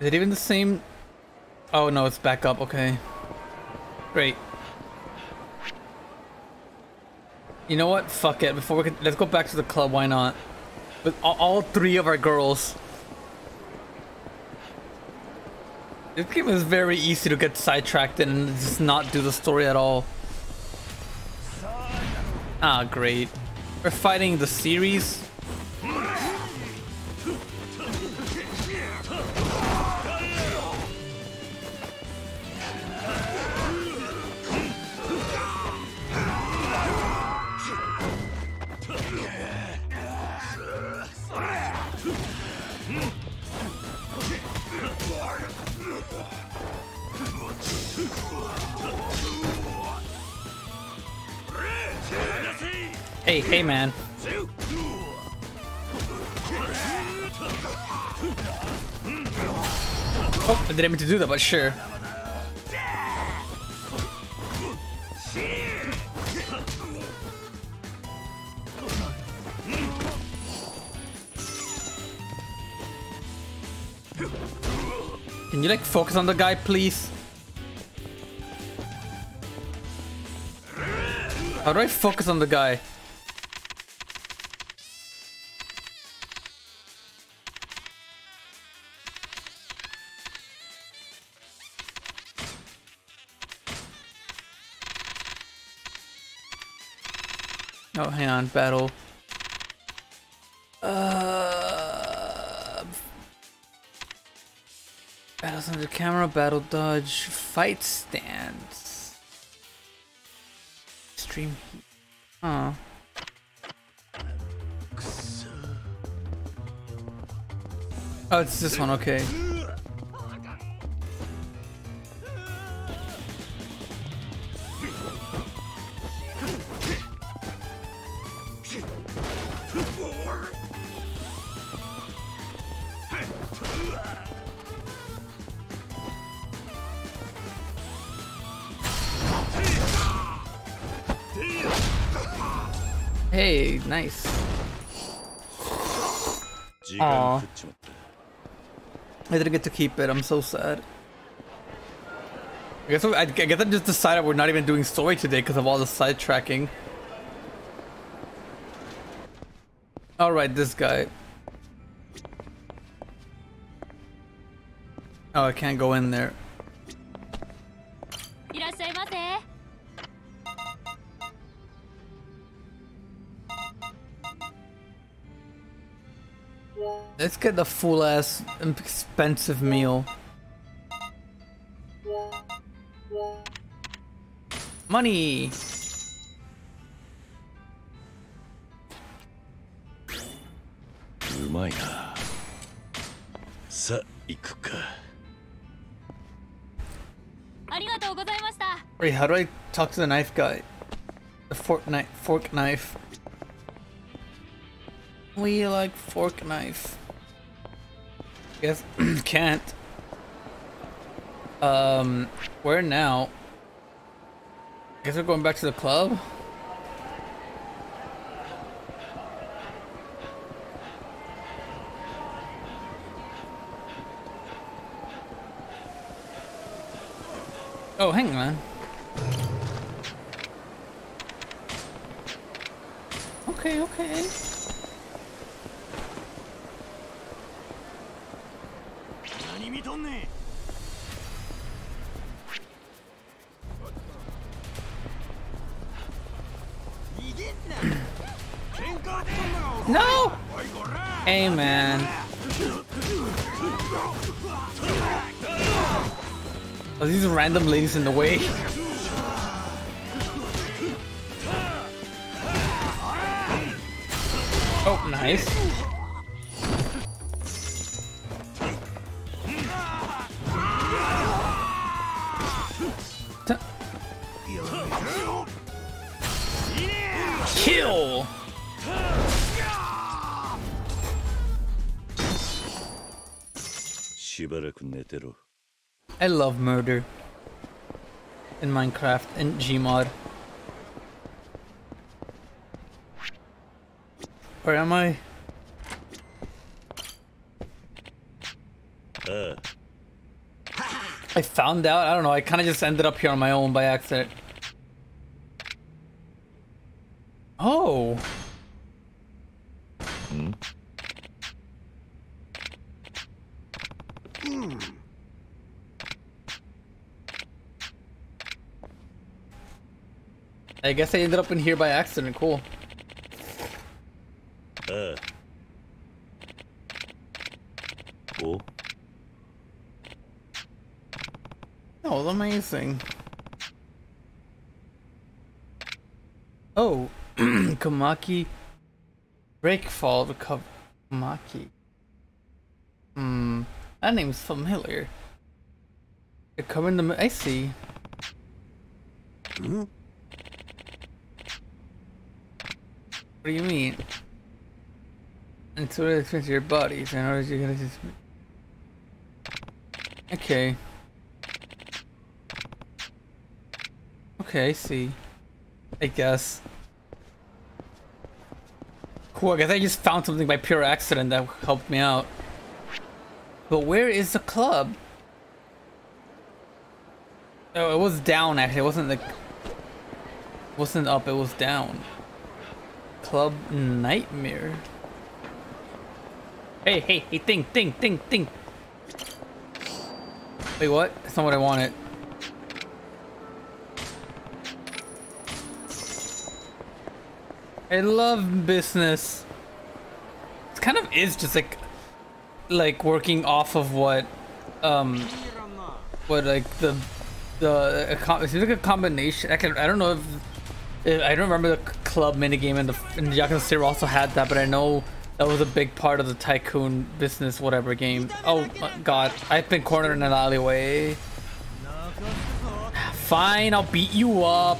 Is it even the same? Oh no, it's back up, okay. Great. You know what? Fuck it. Before we can, let's go back to the club. Why not? With all three of our girls. This game is very easy to get sidetracked and just not do the story at all. Ah, great. We're fighting the series. Hey, hey, man. Oh, I didn't mean to do that, but sure. Can you, like, focus on the guy, please? How do I focus on the guy? Oh, hang on, battle. Battles under camera, battle dodge, fight stance. Extreme heat. Huh. Oh, it's this one, okay. Hey, nice. Aww. I didn't get to keep it. I'm so sad. I guess I just decided we're not even doing story today because of all the sidetracking. Alright, this guy. Oh, I can't go in there. Let's get the full ass expensive meal. Money. Wait, how do I talk to the knife guy? The fork knife. We like fork knife. Guess can't. Where now? Guess we're going back to the club. Oh, hang on. Okay, okay. No! Hey, man. Are these random ladies in the way? Oh, nice. Kill! I love murder in Minecraft and Gmod. Where am I? I found out. I don't know. I kind of just ended up here on my own by accident. Oh. Hmm. I guess I ended up in here by accident. Cool. Cool. That was amazing. Oh, Kamaki Breakfall Recover. Kamaki. Hmm, that name's familiar. Recover the. I see. Mm-hmm. What do you mean? Until it expands your bodies, and or you're gonna just. Okay. Okay, I see. I guess. Cool, I guess I just found something by pure accident that helped me out. But where is the club? Oh, it was down actually, it wasn't like... It wasn't up, it was down. Club Nightmare. Hey, hey, hey, thing, thing, thing, thing. Wait, what? That's not what I wanted. I love business. It kind of is just like working off of what like it seems like a combination. I don't know if I don't remember the club minigame and the Yakuza series also had that, but I know that was a big part of the tycoon business whatever game. Oh my god, I've been cornered in an alleyway. Fine, I'll beat you up.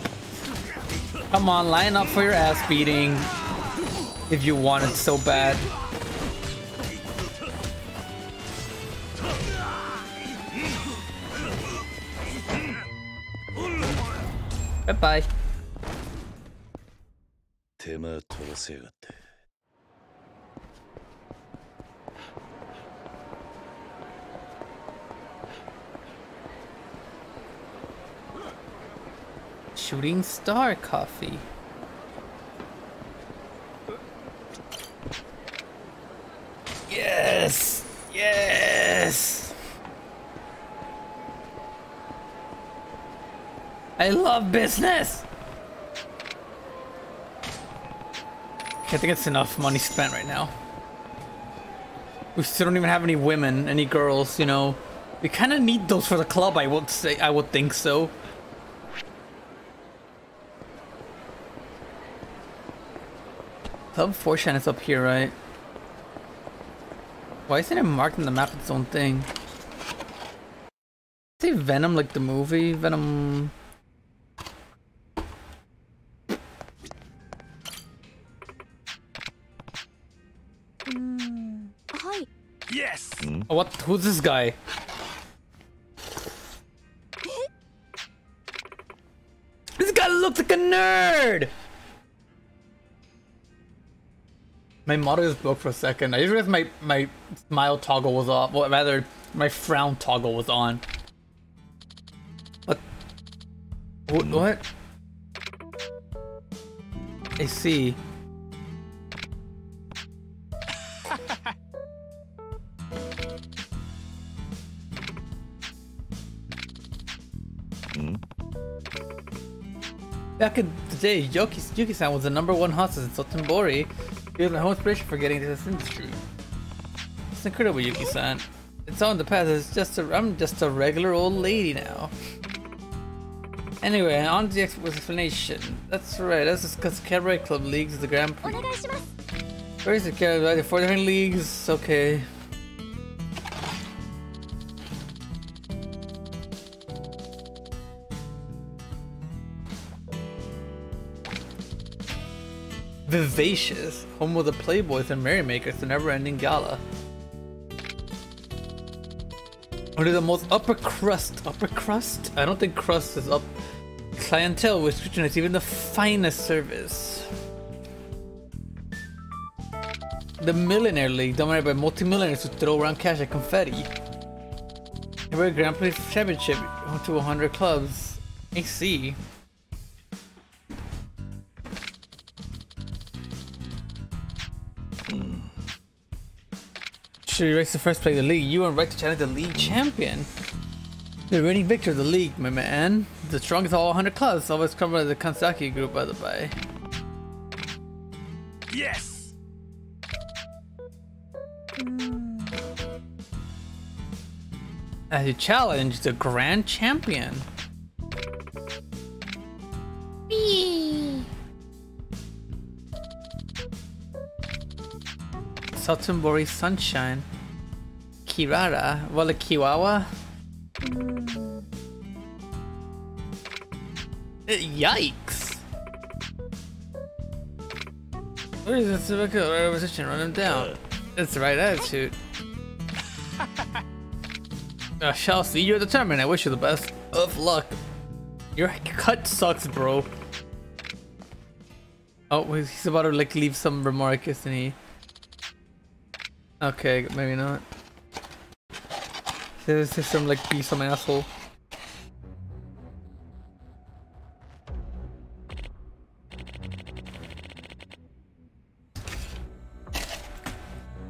Come on, line up for your ass beating if you want it so bad. Bye-bye. Shooting star coffee. Yes! Yes! I love business! I think it's enough money spent right now. We still don't even have any women, any girls, you know. We kind of need those for the club, I would say. I would think so. Club 4chan is up here, right? Why isn't it marked on the map its own thing? Say Venom like the movie? Venom... Hi. Yes! Oh, what? Who's this guy? This guy looks like a nerd! My model just broke for a second. I just realized my smile toggle was off. Well, rather, my frown toggle was on. What? What? I see. Back in the day, Yuki-san was the #1 hostess in Sotenbori. You have my whole inspiration for getting into this industry. It's incredible, Yuki-san. It's all in the past. It's just I'm just a regular old lady now. Anyway, on to the explanation. That's right. Let's discuss Cabaret Club Leagues, the Grand Prix. Where is the Cabaret? There are 4 different leagues. Okay. Vivacious, home of the Playboys and Merrymakers, the never-ending gala. Under the most upper crust? I don't think crust is up. Clientele which scrutinizes even the finest service. The Millionaire League, dominated by multi-millionaires who throw around cash like confetti. Every Grand Prix Championship to 100 clubs. AC. Should race to first play the league. You are right to challenge the league champion. The reigning victor of the league, my man. The strongest of all 100 clubs. Always come from the Kansaki group, by the way. Yes! As you challenge the grand champion. Wee. Saltonbury Sunshine. Kirara. Walla Kiwawa. Yikes! Where is this? Look at the right position. Run him down. That's the right attitude. I shall see. You're determined. I wish you the best of luck. Your cut sucks, bro. Oh, he's about to like leave some remark, isn't he? Okay, maybe not. This system like be some asshole.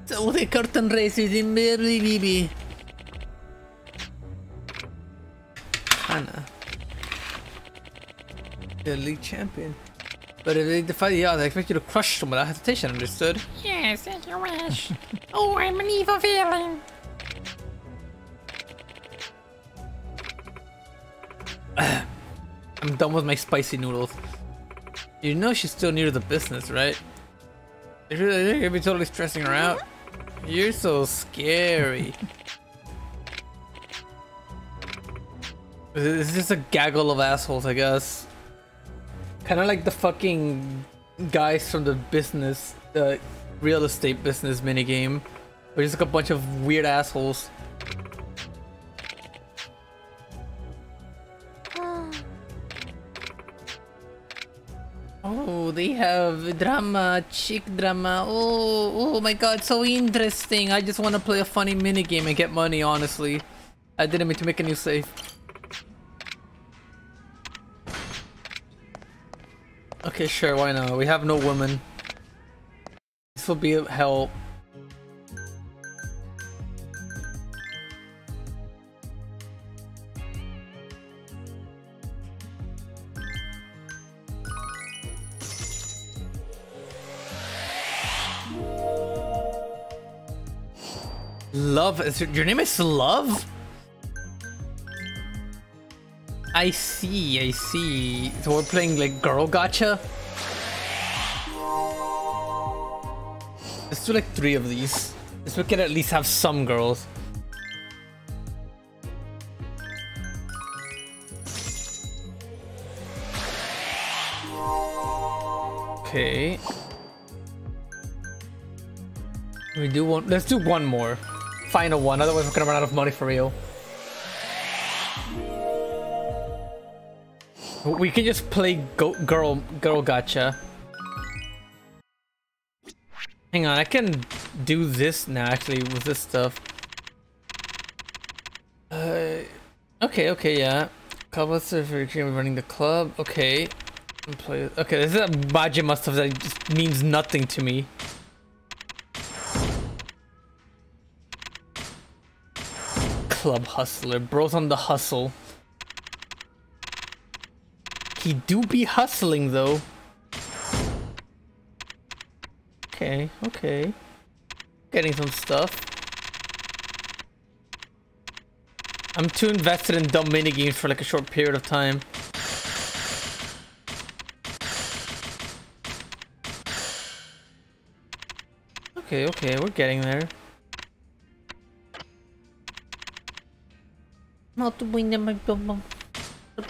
So the curtain races in Mary Bibi. The league champion, but if they defy the odds, I expect you to crush them without hesitation. Understood? Yes, as you wish. Oh, I'm an evil villain. I'm done with my spicy noodles. You know she's still new to the business, right? You're gonna be totally stressing her out. You're so scary. It's just a gaggle of assholes, I guess. Kind of like the fucking guys from the business, the real estate business minigame. We're just like a bunch of weird assholes. Oh, they have drama, chick drama. Oh my god, so interesting. I just want to play a funny minigame and get money, honestly. I didn't mean to make a new save. Okay, sure, why not? We have no women. This will be of help. Love? Is your name is Love? I see, I see. So we're playing like girl gacha? Let's do like 3 of these. This we can at least have some girls. Okay. We do one. Let's do one more. Final one, otherwise we're gonna run out of money for real. We can just play girl gacha. Hang on, I can do this now actually with this stuff. Okay, yeah. Club surfer running the club. Okay. Okay, this is a Majima stuff that just means nothing to me. Club hustler, bros on the hustle. He do be hustling though. Okay. Getting some stuff. I'm too invested in dumb minigames for like a short period of time. Okay, we're getting there. Not to win them, my bum. What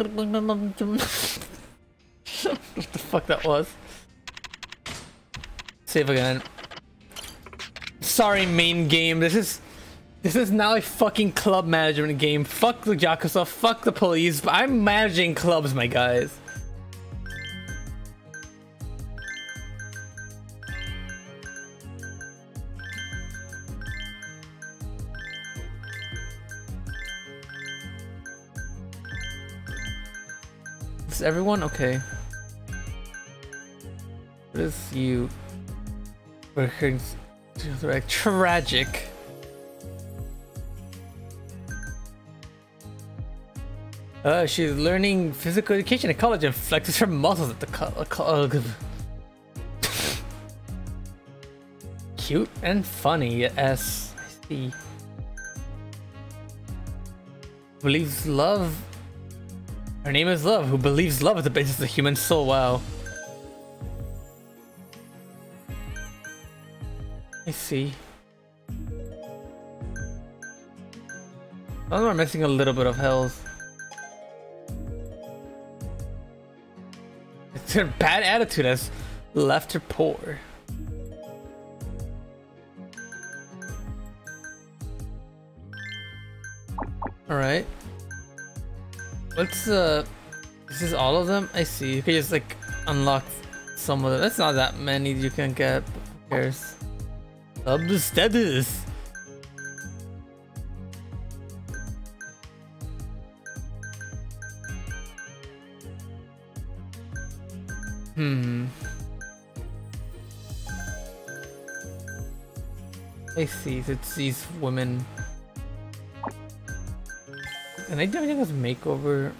the fuck that was? Save again. Sorry, main game. This is now a fucking club management game. Fuck the Yakuza, fuck the police. But I'm managing clubs, my guys. That's everyone? Okay. What is you? Tragic. She's learning physical education at college and flexes her muscles at the Cute and funny, yes. I see. Believes love. Her name is Love, who believes love is the basis of the human soul. Wow. I see. Oh, we're missing a little bit of health. It's her bad attitude has left her poor. Alright. Let's, this is all of them? I see. You can just, like, unlock some of them. That's not that many you can get, but who cares? Upstairs. I see. It's these women. Can I do anything with makeover?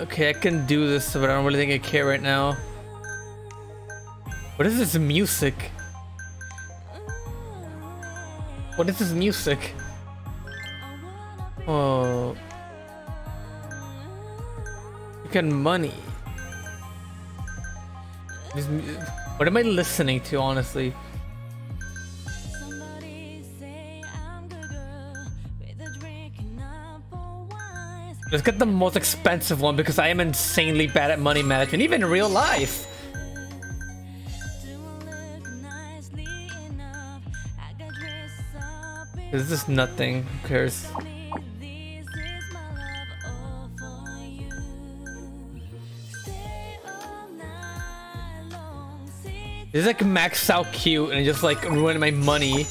Okay, I can do this, but I don't really think I care right now. What is this music? What is this music? Oh. You can money. What am I listening to, honestly? Let's get the most expensive one because I am insanely bad at money management, even in real life. This is nothing. Who cares? This is like maxed out cute and just like ruined my money.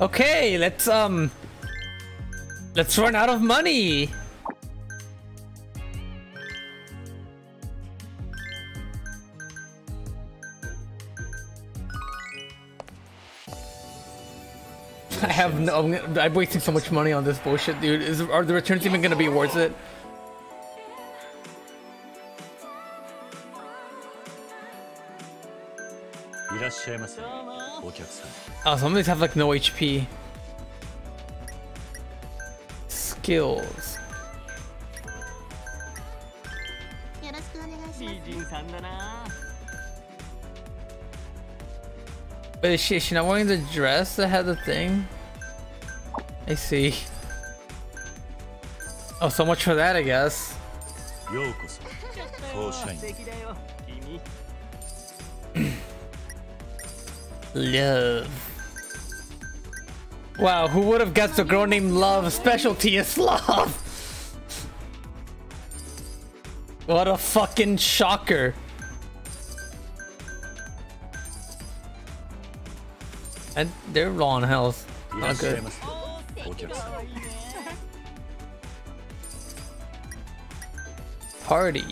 Okay, let's run out of money! I have no... I'm wasting so much money on this bullshit, dude. Are the returns even gonna be worth it? Oh, some of these have like no HP. Skills. Wait, is she not wearing the dress that had the thing? I see. Oh, so much for that, I guess. Love. Wow, who would have guessed a girl named Love specialty is love? What a fucking shocker. And they're low on health. Not good. Party.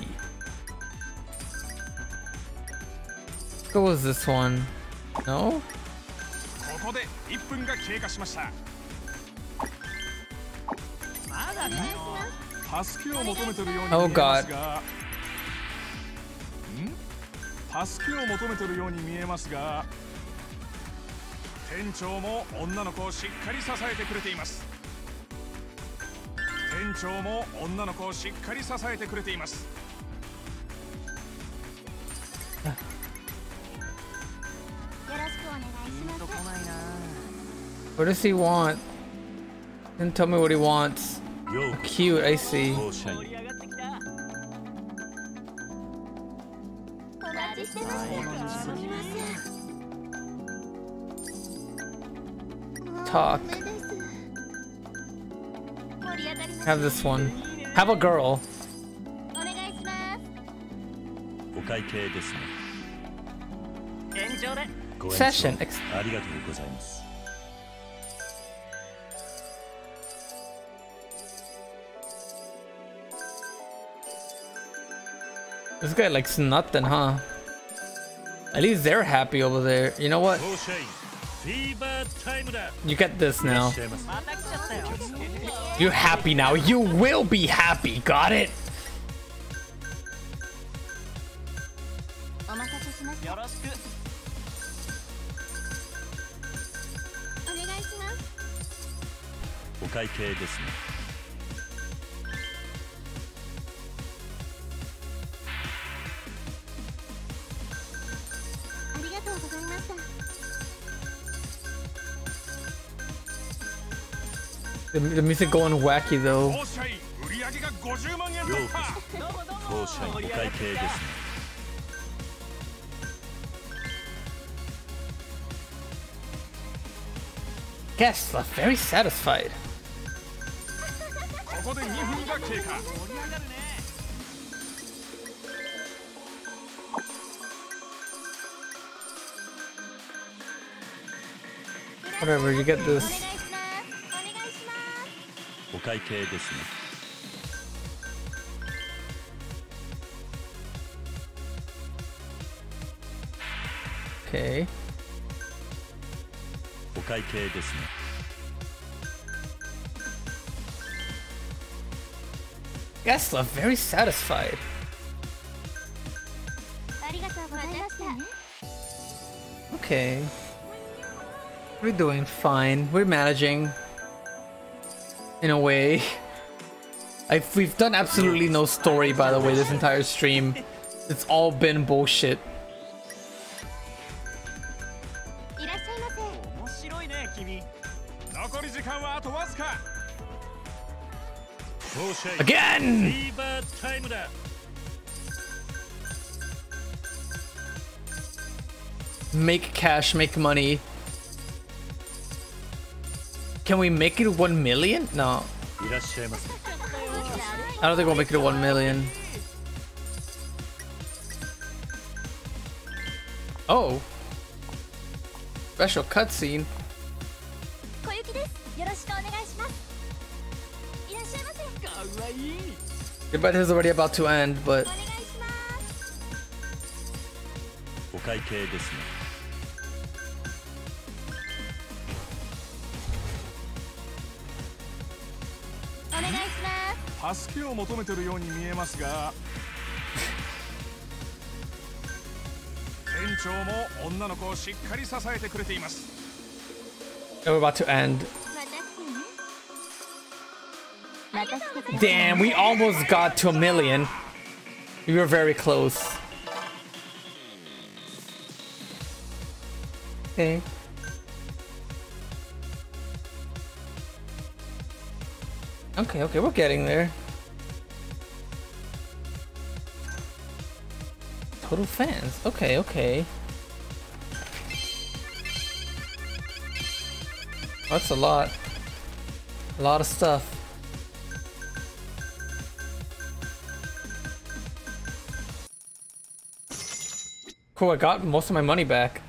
Let's go with this one. No? Oh god. What does he want? Didn't tell me what he wants. Oh, cute, I see. Talk. Have this one. Have a girl. Session. This guy likes nothing, huh? At least they're happy over there. You know what? You get this now. You're happy now. You will be happy. Got it? The music going wacky though. Guests are very satisfied. Whatever, you get this. Okay. Guests are very satisfied. Okay. We're doing fine. We're managing. In a way. We've done absolutely no story, by the way, this entire stream. It's all been bullshit. Again! Make cash, make money. Can we make it 1 million? No. I don't think we'll make it 1 million. Oh. Special cutscene. The battle is already about to end, but. We're about to end. Damn, we almost got to 1 million. We were very close. Okay. Okay, we're getting there. Total fans. Okay. That's a lot. A lot of stuff. Cool, I got most of my money back.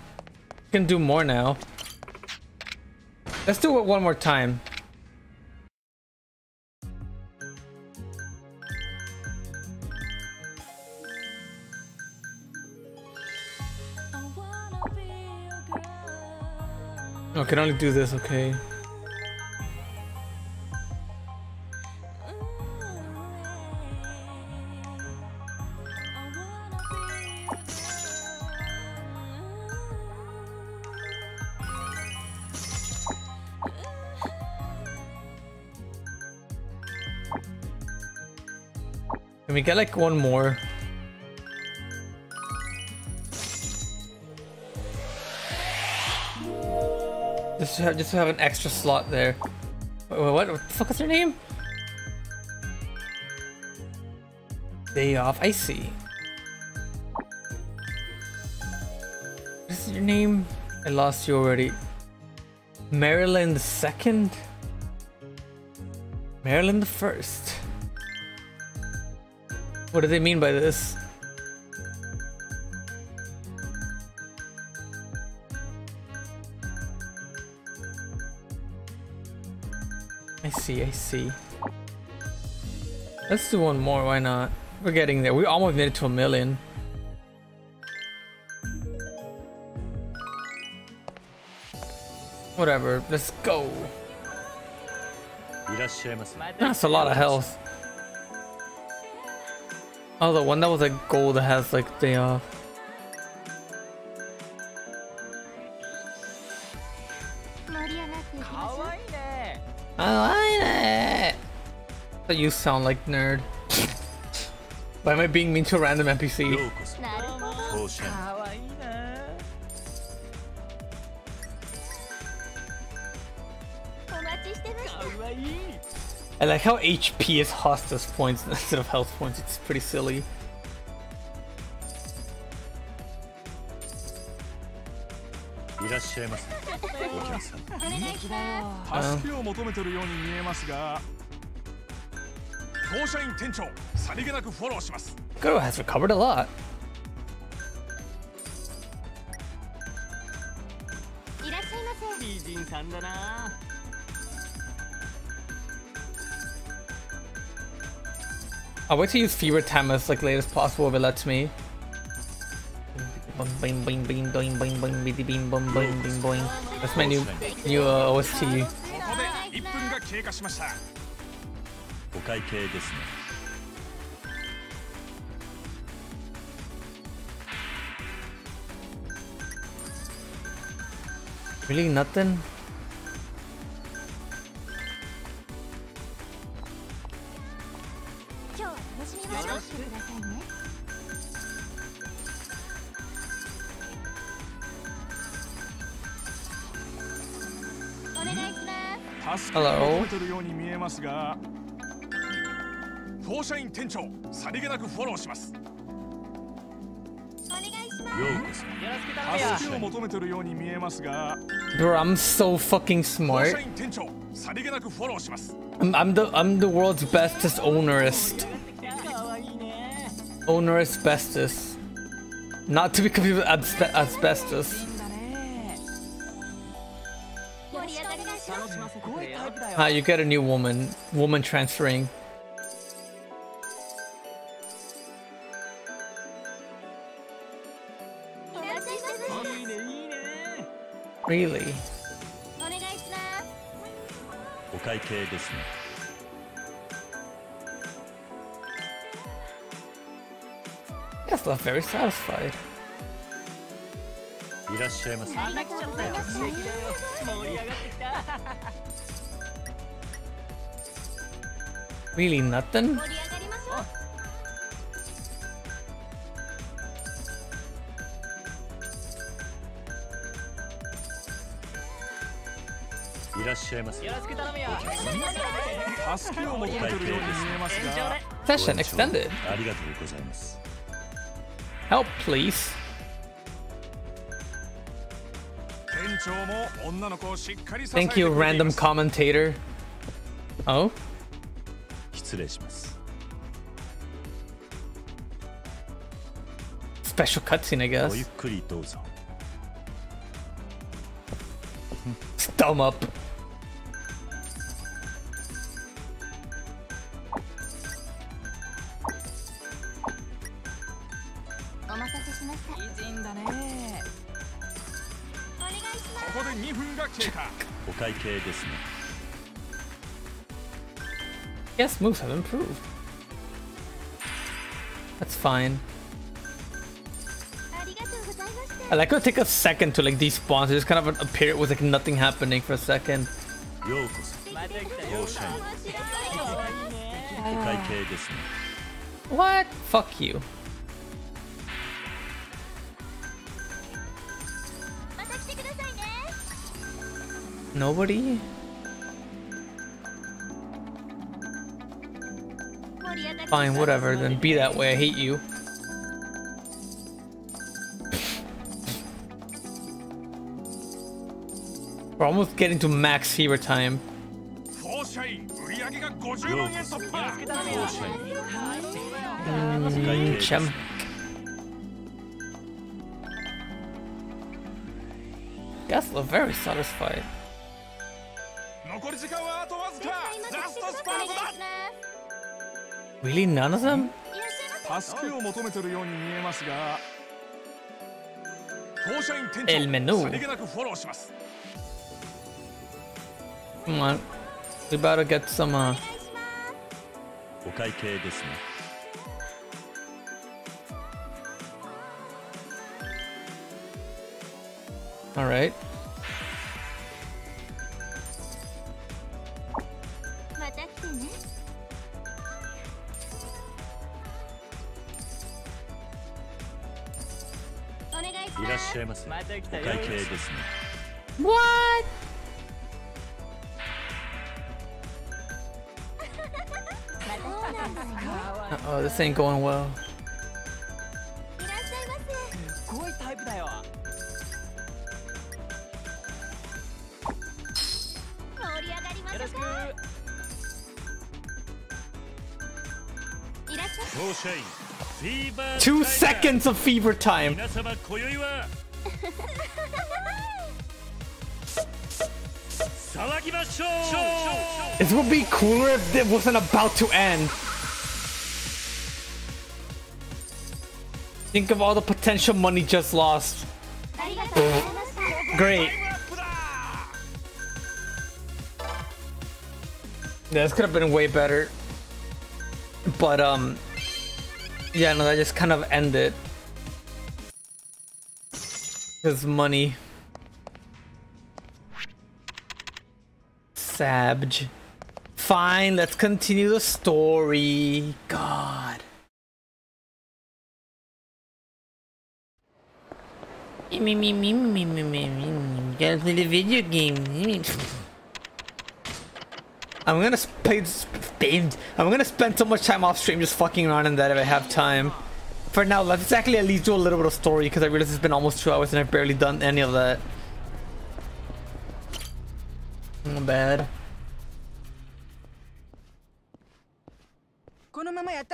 Can do more now. Let's do it one more time. I can only do this, okay. Can we get like one more? Just to have an extra slot there. Wait, what the fuck is her name? Day off, I see. What is your name? I lost you already. Marilyn the second? Marilyn the first. What do they mean by this? I see. Let's do one more, why not? We're getting there. We almost made it to 1,000,000. Whatever. Let's go. That's a lot of health. Oh, the one that was like gold that has like day off. I like it. But you sound like nerd. Why am I being mean to a random NPC? I like how HP is hostage points instead of health points. It's pretty silly. Goro has recovered a lot. I'll wait to use Fever Time as like late as possible if it lets me. That's my new OST. Really nothing? Hello. Bro, I'm so fucking smart. I'm the world's bestest ownerist. Onerous bestest. Not to be confused with asbestos. Ah, you get a new woman. Woman transferring. Really? Yes, I'm very satisfied. Really nothing? Session extended. Help, please. Thank you, random commentator. Oh? Special cutscene, I guess. Thumb up. Yes, moves have improved. That's fine. I like to take a second to like despawn, so just kind of appear with like nothing happening for a second. What? Fuck you. Nobody? Fine, whatever, then be that way, I hate you. We're almost getting to max fever time. Guess we're very satisfied. Really, none of them? El menú. Come on, we better get some. All right. What? Uh-oh, this ain't going well. Two seconds of fever time. It would be cooler if it wasn't about to end. Think of all the potential money just lost. Great. Yeah, this could have been way better. But yeah, no, that just kind of ended. Cause money. Sabj. Fine, let's continue the story. God. Gotta play the video game. I'm gonna spend so much time off stream just fucking around in that if I have time. For now, let's actually at least do a little bit of story because I realize it's been almost 2 hours and I've barely done any of that. Not bad. Alright,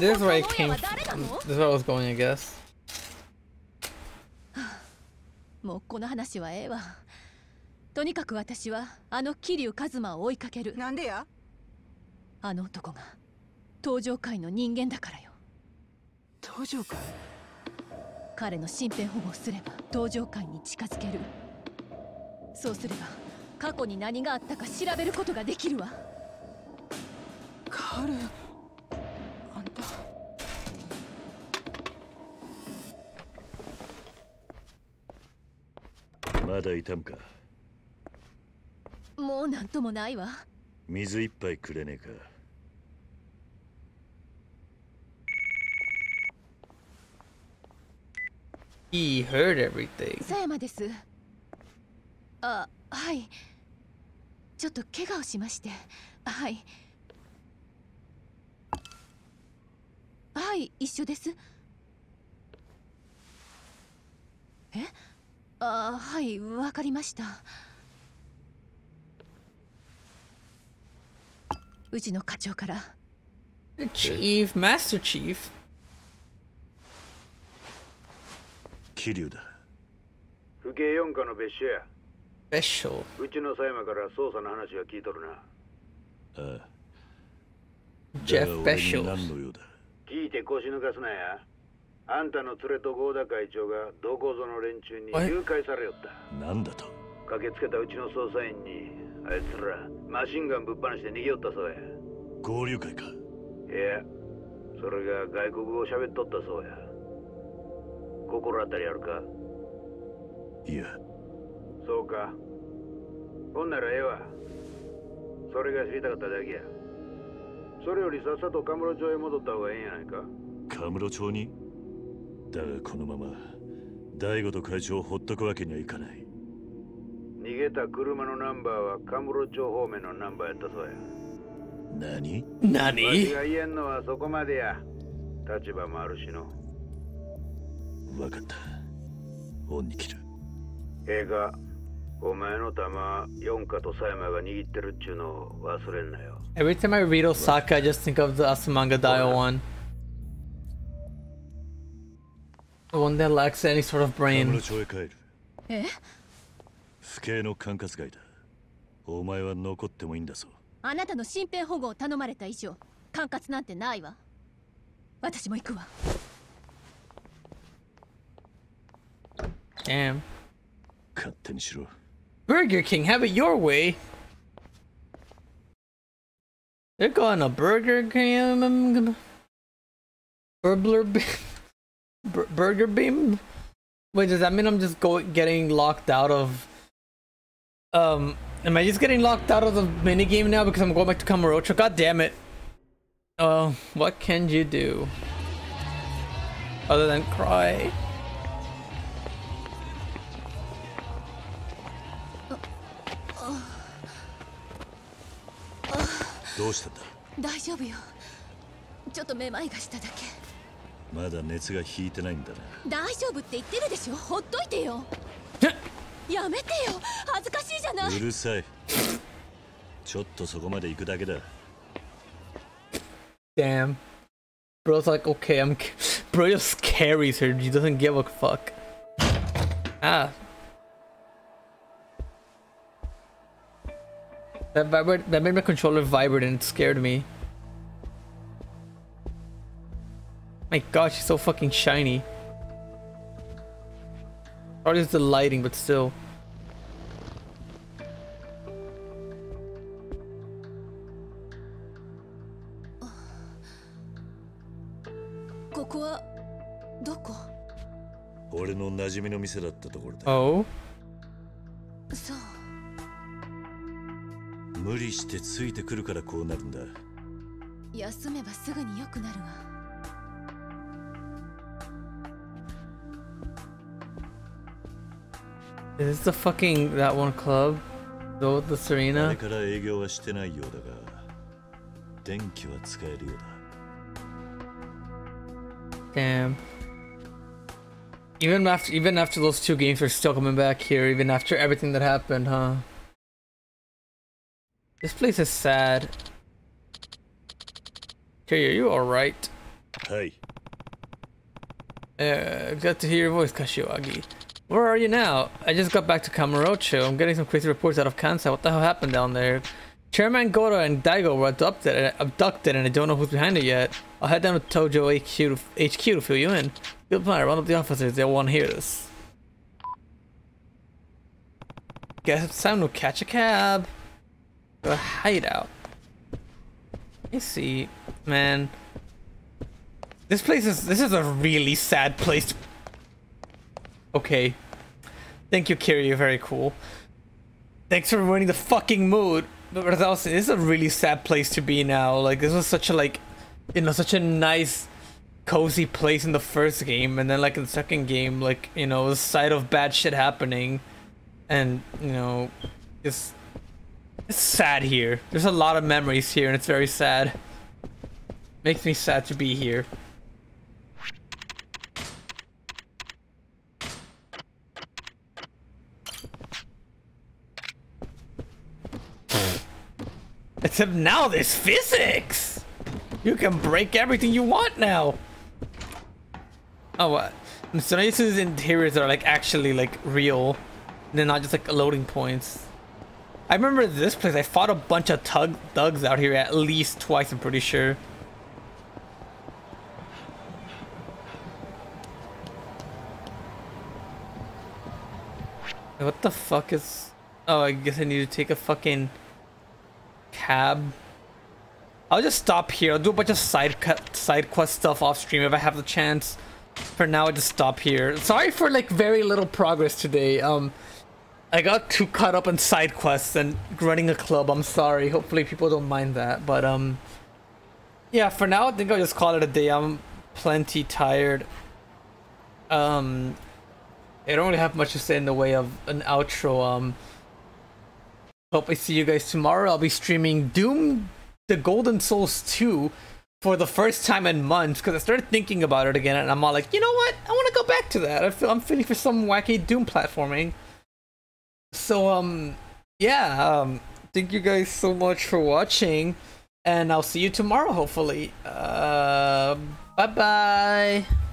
this is where I came from. This is where I was going, I guess. He heard everything. Chief, Master Chief. Kiryu. Special. Jeff Special. What? だがこのまま大吾と会長をほっとくわけにはいかない。逃げた車のナンバーはカムロ町方面のナンバーやったそうや。何？何？私が言えんのはそこまでや。立場もあるしの。分かった。恩に切る。ええか、お前の玉4課と佐山が握ってるっちゅうのを忘れんなよ。Every time I read Osaka, I just think of the Azumanga Daioh one. The one that lacks any sort of brain. Eh? Damn. Burger King, have it your way. They're going to Burger King. Burger Beam? Wait, does that mean I'm just getting locked out of... am I just getting locked out of the minigame now because I'm going back to Kamurocho? God damn it. What can you do? Other than cry. Damn. Bro's like, okay, Bro just carries her. He doesn't give a fuck. Ah. That made my controller vibrate and it scared me. My gosh, she's so fucking shiny. Probably just the lighting, but still. Oh? Is this the fucking that one club? Though the Serena? Damn. Even after those two games, we're still coming back here, even after everything that happened, huh? This place is sad. Okay, are you alright? Hey. Glad to hear your voice, Kashiwagi. Where are you now? I just got back to Kamurocho. I'm getting some crazy reports out of Kansai. What the hell happened down there? Chairman Goro and Daigo were abducted and I don't know who's behind it yet. I'll head down to Tojo HQ to fill you in. Good plan, round up the officers. They won't hear this. Guess it's time to catch a cab. A hideout. You see, man. This is a really sad place to... Okay. Thank you, Kiri. You're very cool. Thanks for ruining the fucking mood. But as I was saying, this is a really sad place to be now. Like, this was such a, like, you know, such a nice, cozy place in the first game. And then, like, in the second game, like, you know, the sight of bad shit happening. And, you know, it's sad here. There's a lot of memories here, and it's very sad. Makes me sad to be here. Except now there's physics! You can break everything you want now! Oh, what? So now these interiors are like actually like real. They're not just like loading points. I remember this place, I fought a bunch of thugs out here at least twice, I'm pretty sure. What the fuck is... Oh, I guess I need to take a fucking... cab. I'll just stop here. I'll do a bunch of side quest stuff off stream if I have the chance. For now, I'll just stop here. Sorry for like very little progress today. I got too caught up in side quests and running a club. I'm sorry. Hopefully people don't mind that, but yeah, for now I think I'll just call it a day. I'm plenty tired. I don't really have much to say in the way of an outro. Hope I see you guys tomorrow. I'll be streaming Doom The Golden Souls 2 for the first time in months because I started thinking about it again and I'm all like, you know what? I want to go back to that. I'm feeling for some wacky Doom platforming. So, yeah, thank you guys so much for watching and I'll see you tomorrow, hopefully. Bye-bye.